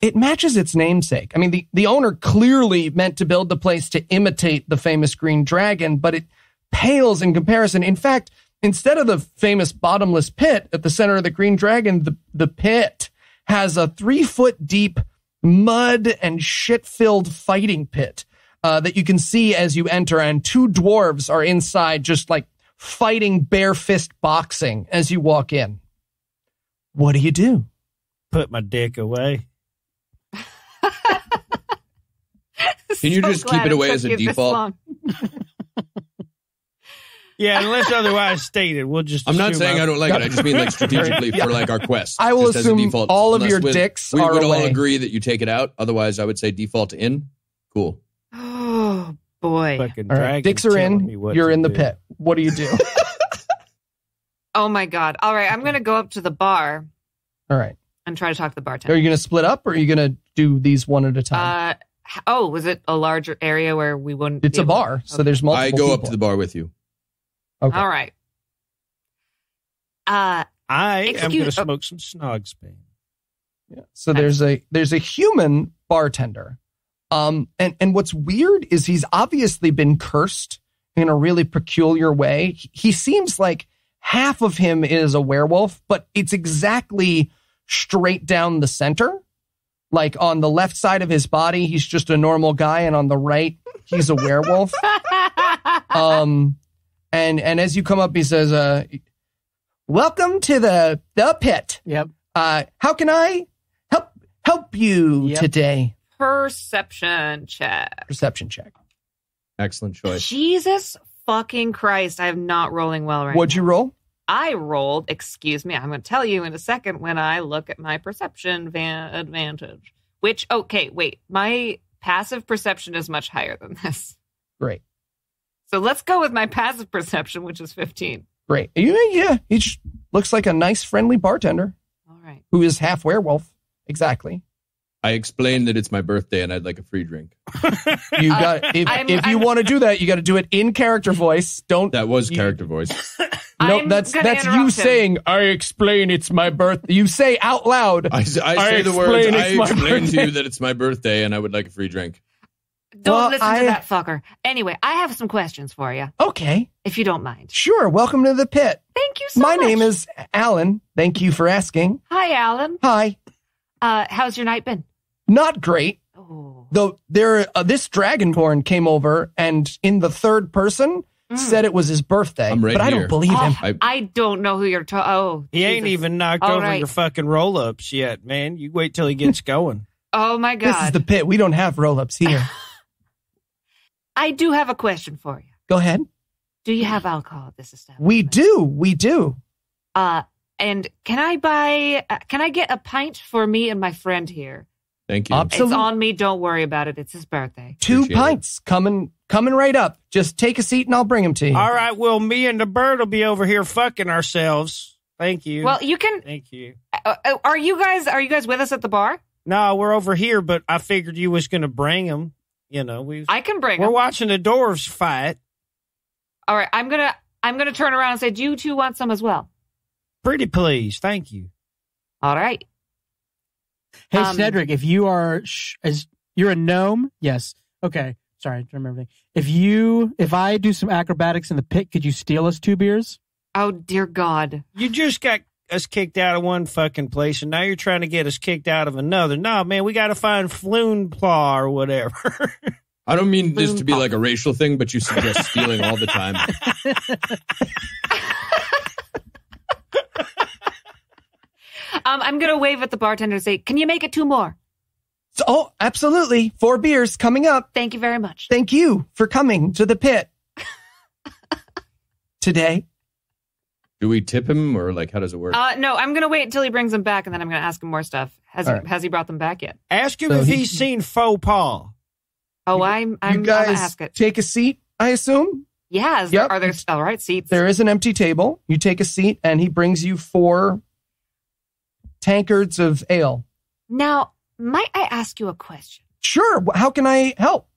it matches its namesake. I mean, the owner clearly meant to build the place to imitate the famous Green Dragon, but it pales in comparison. In fact, instead of the famous bottomless pit at the center of the Green Dragon, the pit has a 3-foot deep mud and shit-filled fighting pit that you can see as you enter. And 2 dwarves are inside just like fighting bare fist boxing as you walk in. What do you do? Put my dick away. Can you just keep it away as a default? Yeah, unless otherwise stated, we'll just. I'm not saying I don't like it. I just mean like strategically for like our quest. I will just assume as a default, all of your dicks are away. We would all agree that you take it out. Otherwise, I would say default to in. Cool. Oh boy! All right. Dicks are in. You're in the pit. What do you do? Oh my god! All right, I'm gonna go up to the bar. All right. And try to talk to the bartender. Are you gonna split up, or are you gonna do these one at a time? Oh, was it a larger area where we wouldn't? It's a bar, okay. So there's multiple. I go up to the bar with you. Okay. All right. I am going to smoke some Snogsbane. Yeah. So there's a human bartender. And what's weird is he's obviously been cursed in a really peculiar way. He seems like half of him is a werewolf, but it's exactly straight down the center. Like on the left side of his body, he's just a normal guy, and on the right, he's a werewolf. And as you come up, he says, "Welcome to the pit. Yep. How can I help you today?" Perception check. Perception check. Excellent choice. Jesus fucking Christ! I am not rolling well right now. What'd you roll? I rolled. Excuse me. I'm going to tell you in a second when I look at my perception advantage. Which okay, wait. My passive perception is much higher than this. Great. So let's go with my passive perception, which is 15. Great. Yeah, he looks like a nice, friendly bartender. All right. Who is half werewolf. Exactly. I explain that it's my birthday and I'd like a free drink. You got if you want to do that, you got to do it in character voice. Don't that was character voice. No, that's you him. Saying I explain it's my birthday. You say out loud. I say the words. I explain to you that it's my birthday and I would like a free drink. Don't listen to that fucker. Anyway, I have some questions for you. Okay. If you don't mind. Sure. Welcome to the pit. Thank you so much. My name is Alan. Thank you for asking. Hi, Alan. Hi. How's your night been? Not great. Oh. Though this Dragonborn came over and in the third person said it was his birthday. I'm right but here. I don't believe him. I don't know who you're talking. Oh, he Jesus. Ain't even knocked all over right. your fucking roll-ups yet, man. You wait till he gets going. Oh, my God. This is the pit. We don't have roll-ups here. I do have a question for you. Go ahead. Do you have alcohol at this establishment? We do. We do. And can I get a pint for me and my friend here? Thank you. Absolutely. It's on me. Don't worry about it. It's his birthday. Two Appreciate pints it. Coming right up. Just take a seat and I'll bring them to you. All right. Well, me and the bird will be over here fucking ourselves. Thank you. Well, you can. Thank you. Are you guys with us at the bar? No, we're over here, but I figured you was going to bring them. You know, I can bring. We're them. Watching the dwarves fight. All right, I'm gonna turn around and say, "Do you two want some as well?" Pretty please, thank you. All right. Hey, Snedrick, if you are you're a gnome, yes. Okay, sorry, I don't remember everything. If I do some acrobatics in the pit, could you steal us two beers? Oh dear God! You just got us kicked out of one fucking place, and now you're trying to get us kicked out of another. No, man, we got to find Floon Claw or whatever. I don't mean this to be like a racial thing, but you suggest stealing all the time. I'm going to wave at the bartender and say, can you make it two more? Oh, absolutely. 4 beers coming up. Thank you very much. Thank you for coming to the pit today. Do we tip him or like how does it work? No, I'm going to wait until he brings them back and then I'm going to ask him more stuff. Has he brought them back yet? Ask him if he's seen faux pas. Oh, I'm going to ask it. Take a seat, I assume? Yeah. Yep. Are there all right seats? There is an empty table. You take a seat and he brings you 4 tankards of ale. Now, might I ask you a question? Sure. How can I help?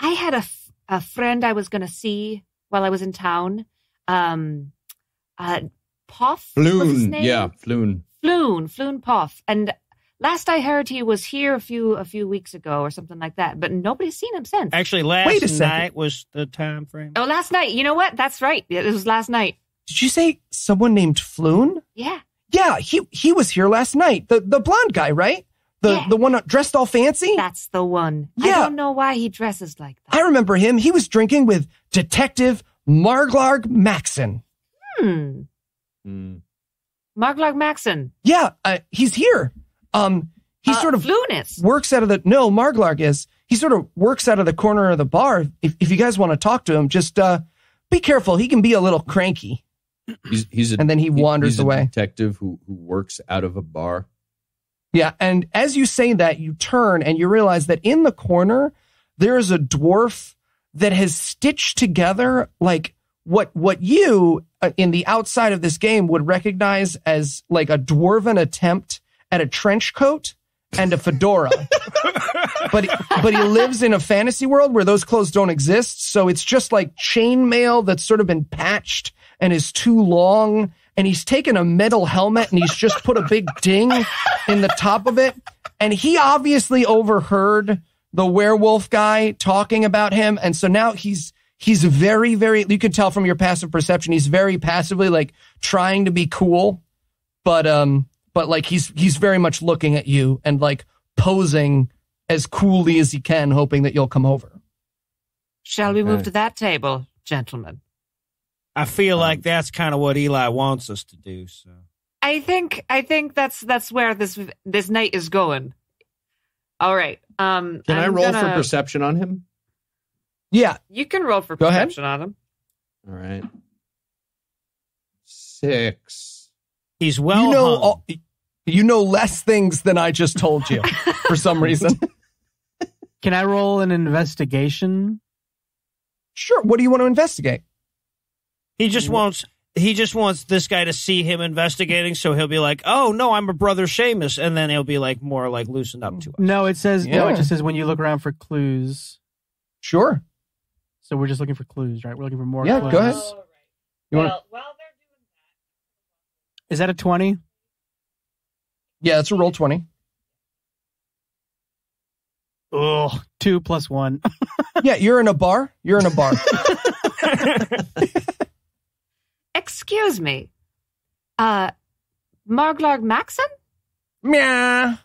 I had a friend I was going to see while I was in town. Puff? Floon, yeah, Floon. Floon Puff. And last I heard he was here a few weeks ago or something like that, but nobody's seen him since. Actually, last night was the time frame. Oh, last night. You know what? That's right. It was last night. Did you say someone named Floon? Yeah. Yeah, he was here last night. The blonde guy, right? The one dressed all fancy? That's the one. Yeah. I don't know why he dresses like that. I remember him. He was drinking with Detective Marglarg Maxson. Marglarg Maxson. Yeah, he's here. He sort of Floon works out of the... No, Marglarg is. He sort of works out of the corner of the bar. If you guys want to talk to him, just be careful. He can be a little cranky. And then he wanders away. He's a detective who works out of a bar. Yeah, and as you say that, you turn and you realize that in the corner, there is a dwarf that has stitched together like... What you in the outside of this game would recognize as like a dwarven attempt at a trench coat and a fedora, but he lives in a fantasy world where those clothes don't exist. So it's just like chainmail that's sort of been patched and is too long. And he's taken a metal helmet and he's just put a big ding in the top of it. And he obviously overheard the werewolf guy talking about him, and so now he's very, very, you can tell from your passive perception, he's very passively like trying to be cool, but like he's very much looking at you and like posing as coolly as he can, hoping that you'll come over. Shall we move to that table, gentlemen? I feel like that's kind of what Eli wants us to do, so. I think that's where this night is going. All right. Can I roll for perception on him? Yeah. You can roll for perception on him. All right. 6. He's well. You know less things than I just told you for some reason. Can I roll an investigation? Sure. What do you want to investigate? He just wants he just wants this guy to see him investigating, so he'll be like, oh, no, I'm a brother Seamus, and then he'll be like more like loosened up to us. No, it says, yeah. No, it just says when you look around for clues. Sure. So we're just looking for clues, right? We're looking for more clues. Yeah, go ahead. Oh, right. Well, they're doing that. Is that a 20? Yeah, it's a roll 20. Oh, 2 plus 1. Yeah, you're in a bar. You're in a bar. Excuse me. Marglarg Maxson? Yeah,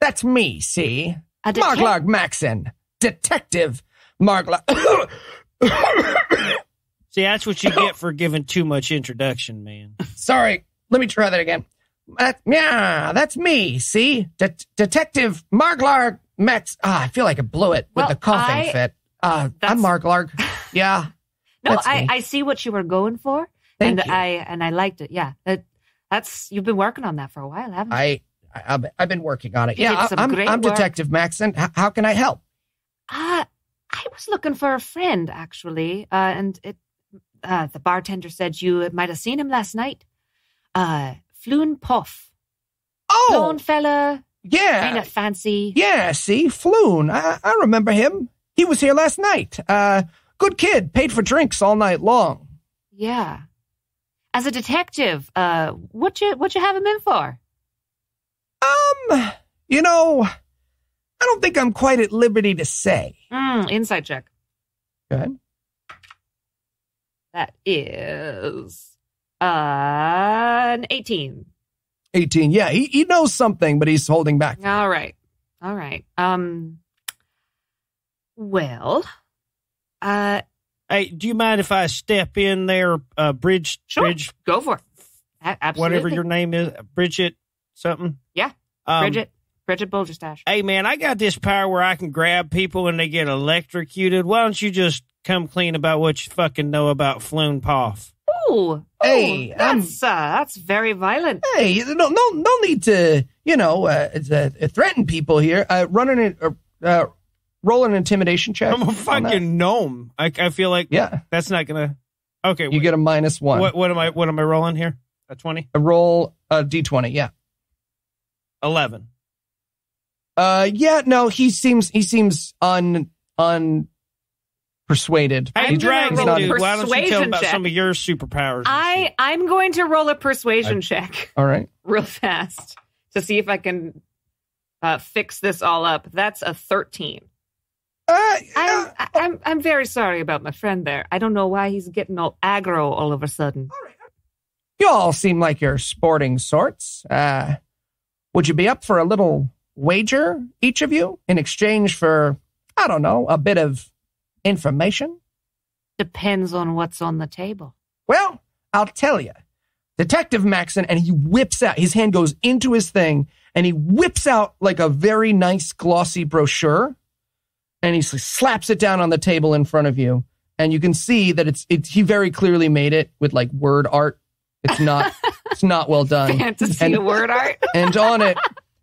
that's me, see? Marglarg Maxson. Detective Marglarg. See, that's what you get for giving too much introduction, man. Sorry. Let me try that again. Yeah, that's me, see? Detective Marglarg Max. I feel like I blew it with the coughing fit. I'm Marglarg. Yeah. No, I see what you were going for. Thank you. I liked it. Yeah. That's you've been working on that for a while, haven't you? I've been working on it. You I'm Detective Maxson. How can I help? I was looking for a friend, actually. And the bartender said you might have seen him last night. Floon Puff. Oh. Lone fella. Yeah. Kind of fancy. Yeah, see? Floon. I remember him. He was here last night. Good kid. Paid for drinks all night long. Yeah. As a detective, what you have him in for? You know, I don't think I'm quite at liberty to say. Insight check. Go ahead. That is an 18. 18, yeah. He knows something, but he's holding back. All right. All right. Well, hey, do you mind if I step in there, Bridge? Sure, Bridge, go for it. Absolutely. Whatever your name is, Bridget something? Yeah, Bridget Boulderstache. Hey, man, I got this power where I can grab people and they get electrocuted. Why don't you just come clean about what you fucking know about Floon Puff? Ooh, hey, that's very violent. Hey, no need to, you know, threaten people here. Roll an intimidation check. I'm a fucking gnome. I feel like that's not gonna. Okay, you get a -1. What am I rolling here? A 20. I roll a d20. Yeah. 11. Yeah. No, he seems unpersuaded. Hey, Dragon, dude, why don't you tell about some of your superpowers? I'm going to roll a persuasion check. All right. Real fast to see if I can fix this all up. That's a 13. I'm very sorry about my friend there. I don't know why he's getting all aggro all of a sudden. You all seem like you're sporting sorts. Would you be up for a little wager, each of you, in exchange for, I don't know, a bit of information? Depends on what's on the table. Well, I'll tell you. Detective Maxson, and he whips out, his hand goes into his thing, and he whips out like a very nice glossy brochure. And he slaps it down on the table in front of you. And you can see that he very clearly made it with like word art. It's not well done. Fantasy and word art. And on it,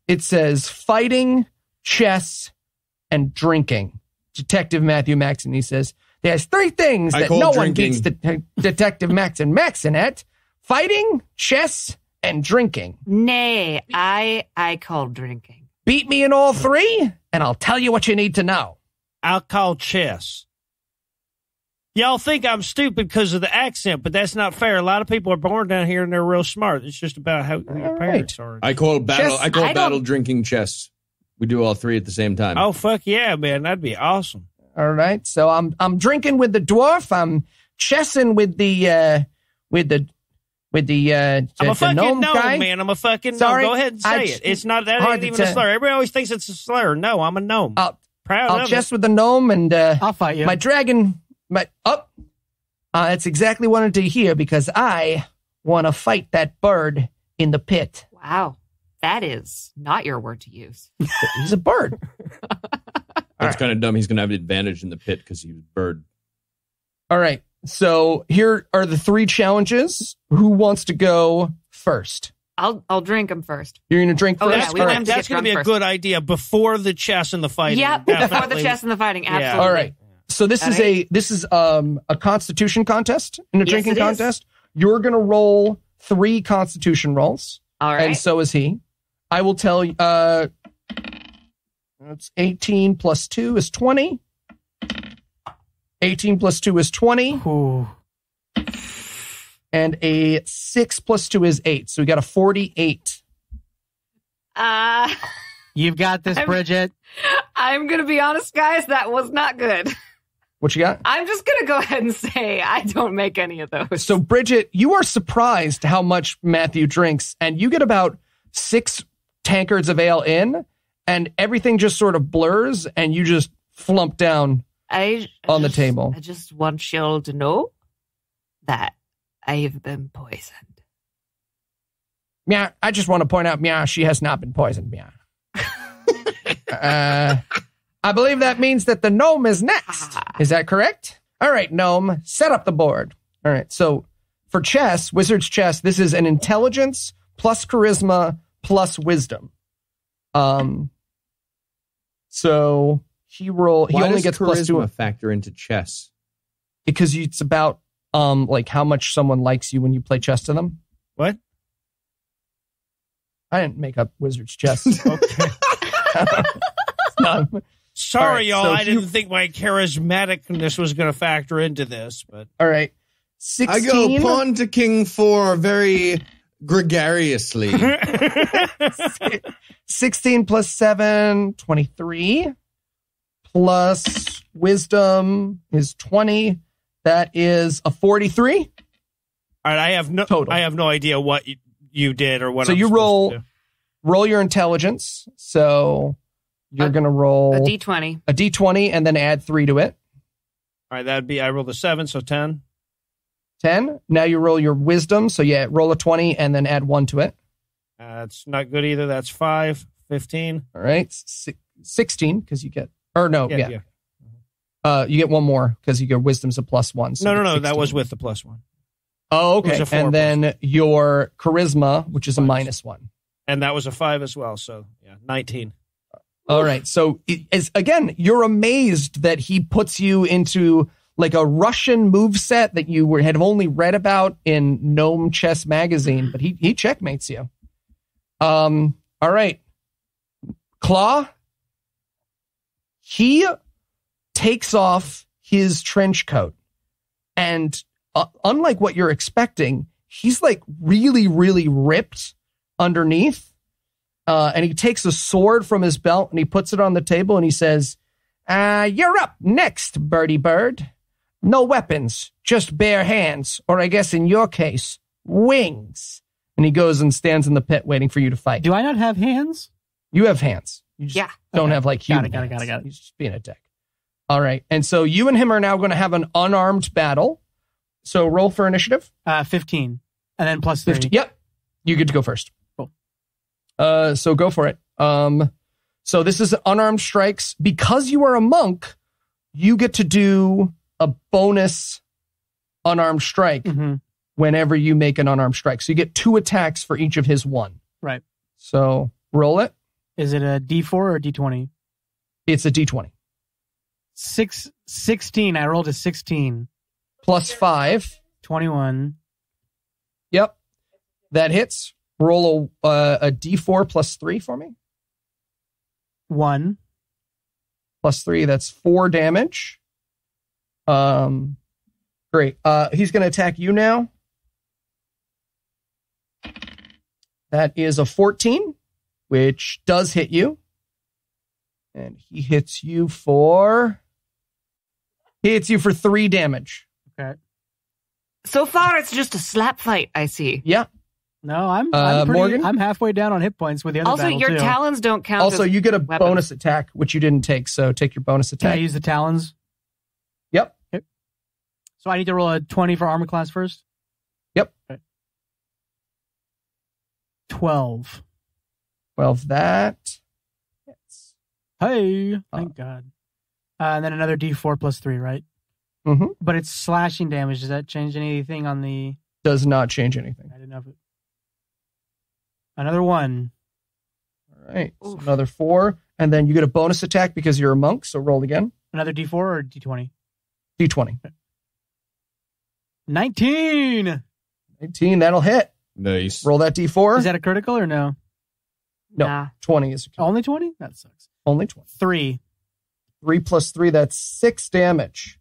it says fighting, chess, and drinking. Detective Matthew Maxson, he says, there's three things that no one beats Detective Maxson at: fighting, chess, and drinking. Nay, I call drinking. Beat me in all three, and I'll tell you what you need to know. I'll call chess. Y'all think I'm stupid because of the accent, but that's not fair. A lot of people are born down here and they're real smart. It's just about how your parents are. I call battle drinking chess. We do all three at the same time. Oh fuck yeah, man. That'd be awesome. All right. So I'm drinking with the dwarf. I'm chessing with the I'm a fucking gnome, man. I'm a fucking gnome. Sorry. Go ahead and say it. It's not that ain't even a slur. Everybody always thinks it's a slur. No, I'm a gnome. I'll chess with the gnome, and I'll fight you. My dragon, that's exactly what I wanted to hear, because I want to fight that bird in the pit. Wow, that is not your word to use. He's a bird. That's kind of dumb. He's going to have an advantage in the pit because he was a bird. All right, so here are the three challenges. Who wants to go first? I'll drink them first. You're going to drink first? Oh, yeah, right. That's going to be a good idea before the chess and the fighting. Yeah, before the chess and the fighting, absolutely. Yeah. All right. So this is a constitution contest and a drinking contest. You're going to roll 3 Constitution rolls. All right. And so is he. I will tell you, it's 18 plus 2 is 20. 18 plus 2 is 20. Ooh. And a 6 plus 2 is 8. So we got a 48. You've got this, Bridget. I'm going to be honest, guys. That was not good. What you got? I'm just going to go ahead and say I don't make any of those. So, Bridget, you are surprised how much Matthew drinks, and you get about 6 tankards of ale in, and everything just sort of blurs, and you just flump down on the table. I just want you all to know that I have been poisoned. Yeah, I just want to point out, yeah, she has not been poisoned, yeah. I believe that means that the gnome is next. Is that correct? All right, gnome, set up the board. All right, so for chess, Wizard's Chess, this is an intelligence plus charisma plus wisdom. So he only gets plus 2. Why does charisma factor into chess? Because it's about like how much someone likes you when you play chess to them. What? I didn't make up Wizard's Chess. Okay. Sorry, right, y'all. So I didn't think my charismaticness was going to factor into this, but all right. 16? I go pawn to king 4 very gregariously. 16 plus 7, 23. Plus wisdom is 20. That is a 43. All right, I have no idea what you did or what. So I'm you roll your intelligence. So you're going to roll a D20. A D20 and then add 3 to it. All right, that'd be, I rolled a 7, so 10. 10. Now you roll your wisdom. So yeah, roll a 20 and then add 1 to it. That's not good either. That's 5, 15. All right, 16 because you get, or no, yeah. You get 1 more because your wisdom's a plus 1. So no, that was with the plus 1. Oh, okay. And then your charisma, which is a minus 1. And that was a 5 as well, so yeah, 19. All right, so again, you're amazed that he puts you into like a Russian moveset that you had only read about in Gnome Chess Magazine, but he checkmates you. All right, Claw, he takes off his trench coat, and unlike what you're expecting, he's like really, really ripped underneath. And he takes a sword from his belt and he puts it on the table and he says, you're up next, birdie bird. No weapons, just bare hands, or I guess in your case, wings. And he goes and stands in the pit waiting for you to fight. Do I not have hands? You have hands. You just don't have like human hands. Got it. He's just being a dick. All right. And so you and him are now going to have an unarmed battle. So roll for initiative. 15. And then plus 3. 15. Yep. You get to go first. So go for it. So this is unarmed strikes. Because you are a monk, you get to do a bonus unarmed strike whenever you make an unarmed strike. So you get 2 attacks for each of his 1. Right. So roll it. Is it a D4 or a D20? It's a D20. 16. I rolled a 16. Plus 5. 21. Yep. That hits. Roll a D4 plus 3 for me. 1. Plus 3, that's 4 damage. Great. He's going to attack you now. That is a 14, which does hit you. And he hits you for... 3 damage. Okay. So far, it's just a slap fight, I see. Yeah. No, I'm halfway down on hit points with the other battle. Also, your talons don't count. Also, you get a bonus attack, which you didn't take, so take your bonus attack. Can I use the talons? Yep. Okay. So I need to roll a 20 for armor class first? Yep. Okay. 12. 12 that. Yes. Hey, thank God. And then another D4 plus 3, right? Mm-hmm. But it's slashing damage. Does that change anything on the... Does not change anything. I didn't have it. Another 1. All right. So another 4. And then you get a bonus attack because you're a monk, so roll again. Another D4 or D20? D20. 19! 19, that'll hit. Nice. Roll that d4. Is that a critical or no? No, nah. 20 is a critical. Only 20? That sucks. Only 20. 3. 3 plus 3, that's 6 damage.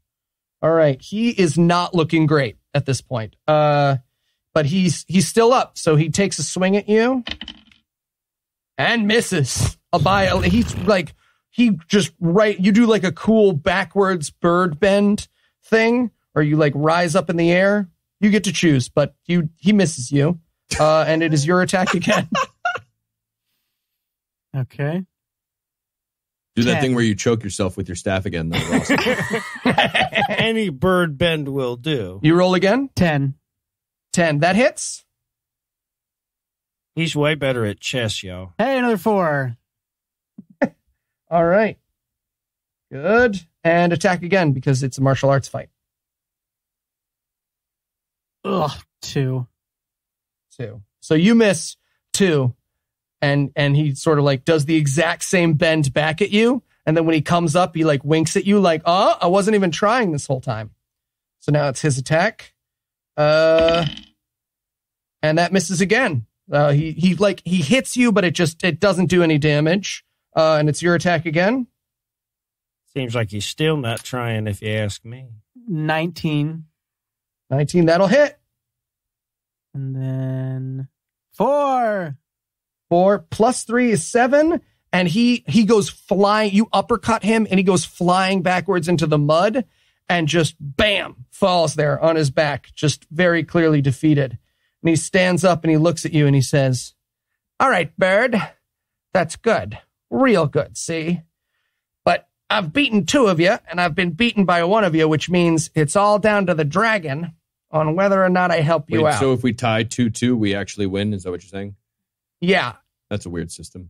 All right, he is not looking great at this point. But he's still up, so he takes a swing at you and misses. You do like a cool backwards bird bend thing, or you like rise up in the air. You get to choose, but he misses you, and it is your attack again. Okay. Do that thing where you choke yourself with your staff again, though, Ross. Any bird bend will do. You roll again? 10. That hits. He's way better at chess, yo. Hey, another 4. All right. Good. And attack again, because it's a martial arts fight. Ugh, 2. So you miss 2. And he sort of like does the exact same bend back at you. And then when he comes up, he like winks at you like, oh, I wasn't even trying this whole time. So now it's his attack. And that misses again. He hits you, but it doesn't do any damage. And it's your attack again. Seems like he's still not trying, if you ask me. 19, that'll hit. And then 4. 4 plus 3 is 7, and he goes flying. You uppercut him, and he goes flying backwards into the mud, and just bam, falls there on his back, just very clearly defeated. And he stands up, and he looks at you, and he says, all right, bird, that's good. Real good, see? But I've beaten 2 of you, and I've been beaten by 1 of you, which means it's all down to the dragon on whether or not I help you out. So if we tie 2-2, we actually win? Is that what you're saying? Yeah. That's a weird system.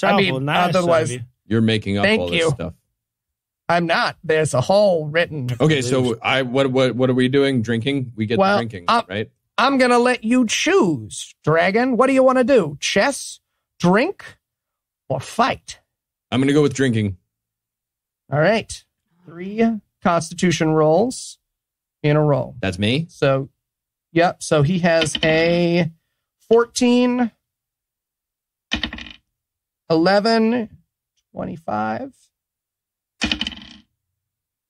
I mean, nice, otherwise... You're making up all this stuff. I'm not. There's a whole written... Okay, so what are we doing? Drinking? We get the drinking, right? I'm going to let you choose, Dragon. What do you want to do? Chess? Drink? Or fight? I'm going to go with drinking. All right. 3 Constitution rolls in a row. That's me? So, yep. So he has a 14... 11, 25,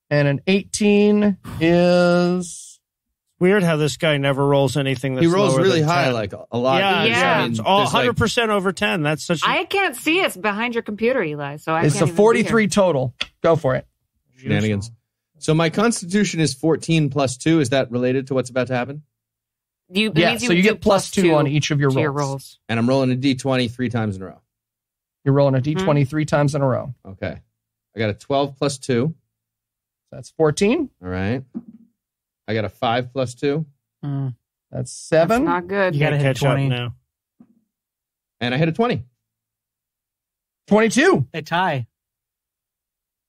and an 18 is... Weird how this guy never rolls anything that's... He rolls really high, 10. Like a lot. Yeah. I mean, it's all 100% like, over 10. That's such... I can't see it behind your computer, Eli, so I... It's a 43 total. Go for it. Shenanigans. So my constitution is 14 plus 2. Is that related to what's about to happen? So you get plus 2 on each of your rolls. And I'm rolling a d20 3 times in a row. You're rolling a d20 3 times in a row. Okay. I got a 12 plus 2. That's 14. All right. I got a 5 plus 2. That's 7. That's not good. You got to hit 20 now. And I hit a 20. 22. They tie.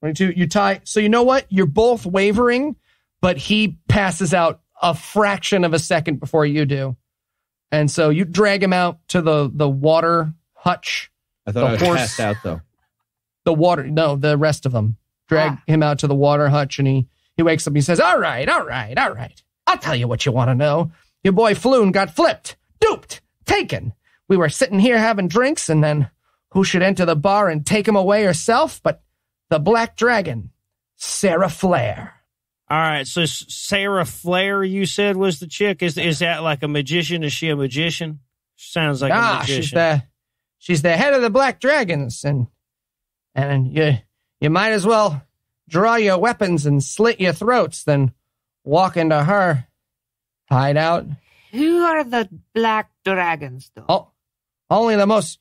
22. You tie. So you know what? You're both wavering, but he passes out a fraction of a second before you do. And so you drag him out to the water hutch. I thought I was passed out, though. The water... No, the rest of them. Drag him out to the water hutch, and he wakes up and he says, All right. I'll tell you what you want to know. Your boy Floon got flipped, duped, taken. We were sitting here having drinks, and then who should enter the bar and take him away herself but the Black Dragon, Sarah Flair. All right, so Sarah Flair, you said, was the chick? Is that like a magician? Is she a magician? She sounds like a magician. She's the head of the Black Dragons, and you might as well draw your weapons and slit your throats than walk into her hideout. Who are the Black Dragons, though? Oh, only the most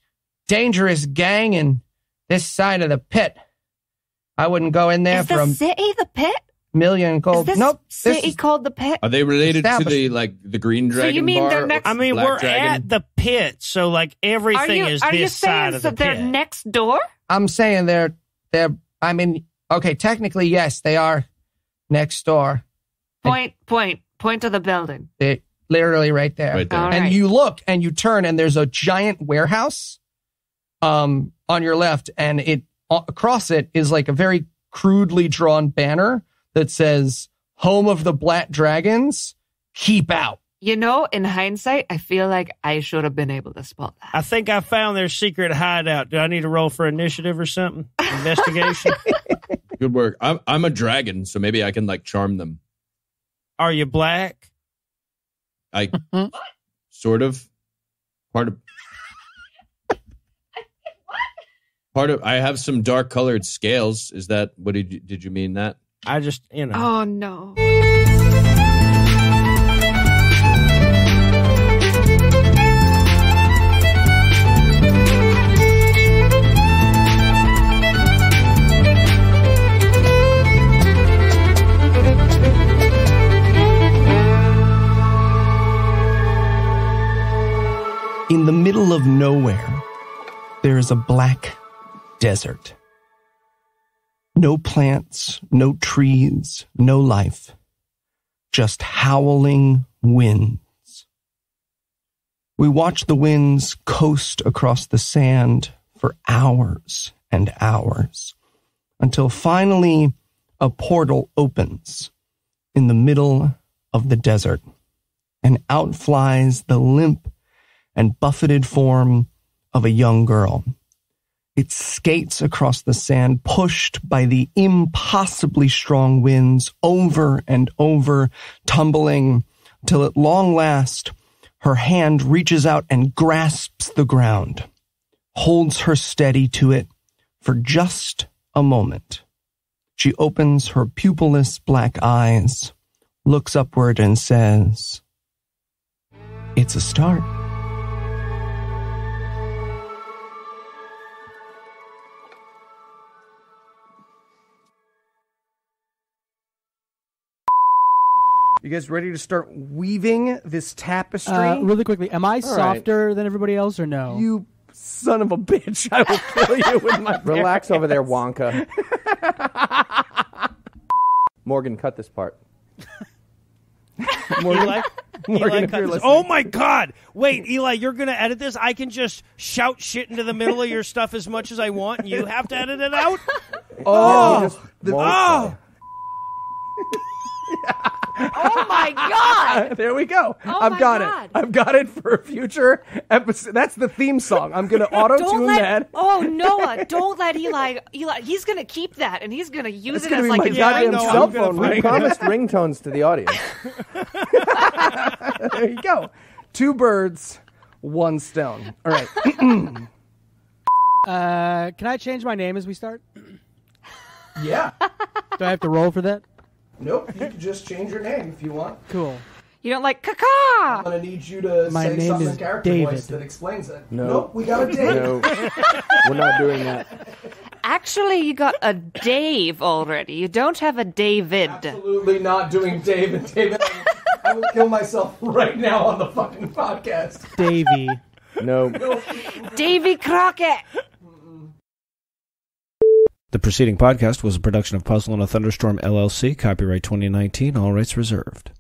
dangerous gang in this side of the pit. I wouldn't go in there for... Is the city the pit? Million gold. Is this city called the pit? Are they related to the Green Dragon? So you mean they're next? I mean, we're at the pit, so like everything is this side of the pit. Are you saying that they're next door? I'm saying they're. I mean, okay, technically yes, they are next door. Point to the building. They literally right there. Right there. And you look and you turn and there's a giant warehouse, on your left, and it across it is like a very crudely drawn banner that says, Home of the Black Dragons, keep out. You know, in hindsight, I feel like I should have been able to spot that. I think I found their secret hideout. Do I need to roll for initiative or something? Investigation? Good work. I'm a dragon, so maybe I can, like, charm them. Are you black? I sort of. Part of I have some dark colored scales. Is that what did you mean that? I just, you know. Oh, no. In the middle of nowhere, there is a black desert. No plants, no trees, no life. Just howling winds. We watch the winds coast across the sand for hours and hours, until finally a portal opens in the middle of the desert, and out flies the limp and buffeted form of a young girl. It skates across the sand, pushed by the impossibly strong winds over and over, tumbling, till at long last, her hand reaches out and grasps the ground, holds her steady to it for just a moment. She opens her pupilless black eyes, looks upward and says, "It's a start." You guys ready to start weaving this tapestry? Really quickly, am I softer than everybody else or no? You son of a bitch. I will kill you with my Relax over there, Wonka. Morgan, cut this part. Morgan, cut this. Oh, my God. Wait, Eli, you're going to edit this? I can just shout shit into the middle of your stuff as much as I want, and you have to edit it out? Oh my God! There we go. Oh I've got it. I've got it for a future episode. That's the theme song. I'm gonna auto-tune that. Oh Noah, don't let Eli. Eli, he's gonna keep that and he's gonna use it as like his goddamn cell phone. We promised ringtones to the audience. There you go. Two birds, one stone. All right. Can I change my name as we start? Yeah. Do I have to roll for that? Nope, you can just change your name if you want. Cool. You don't like caca. I'm gonna need you to say something character voice that explains it. No. Nope, we got a Dave. No, we're not doing that. Actually, you got a Dave already. You don't have a David. Absolutely not doing David. David, I will kill myself right now on the fucking podcast. Davy. No. Davy Crockett. The preceding podcast was a production of Puzzle and a Thunderstorm, LLC, copyright 2019, all rights reserved.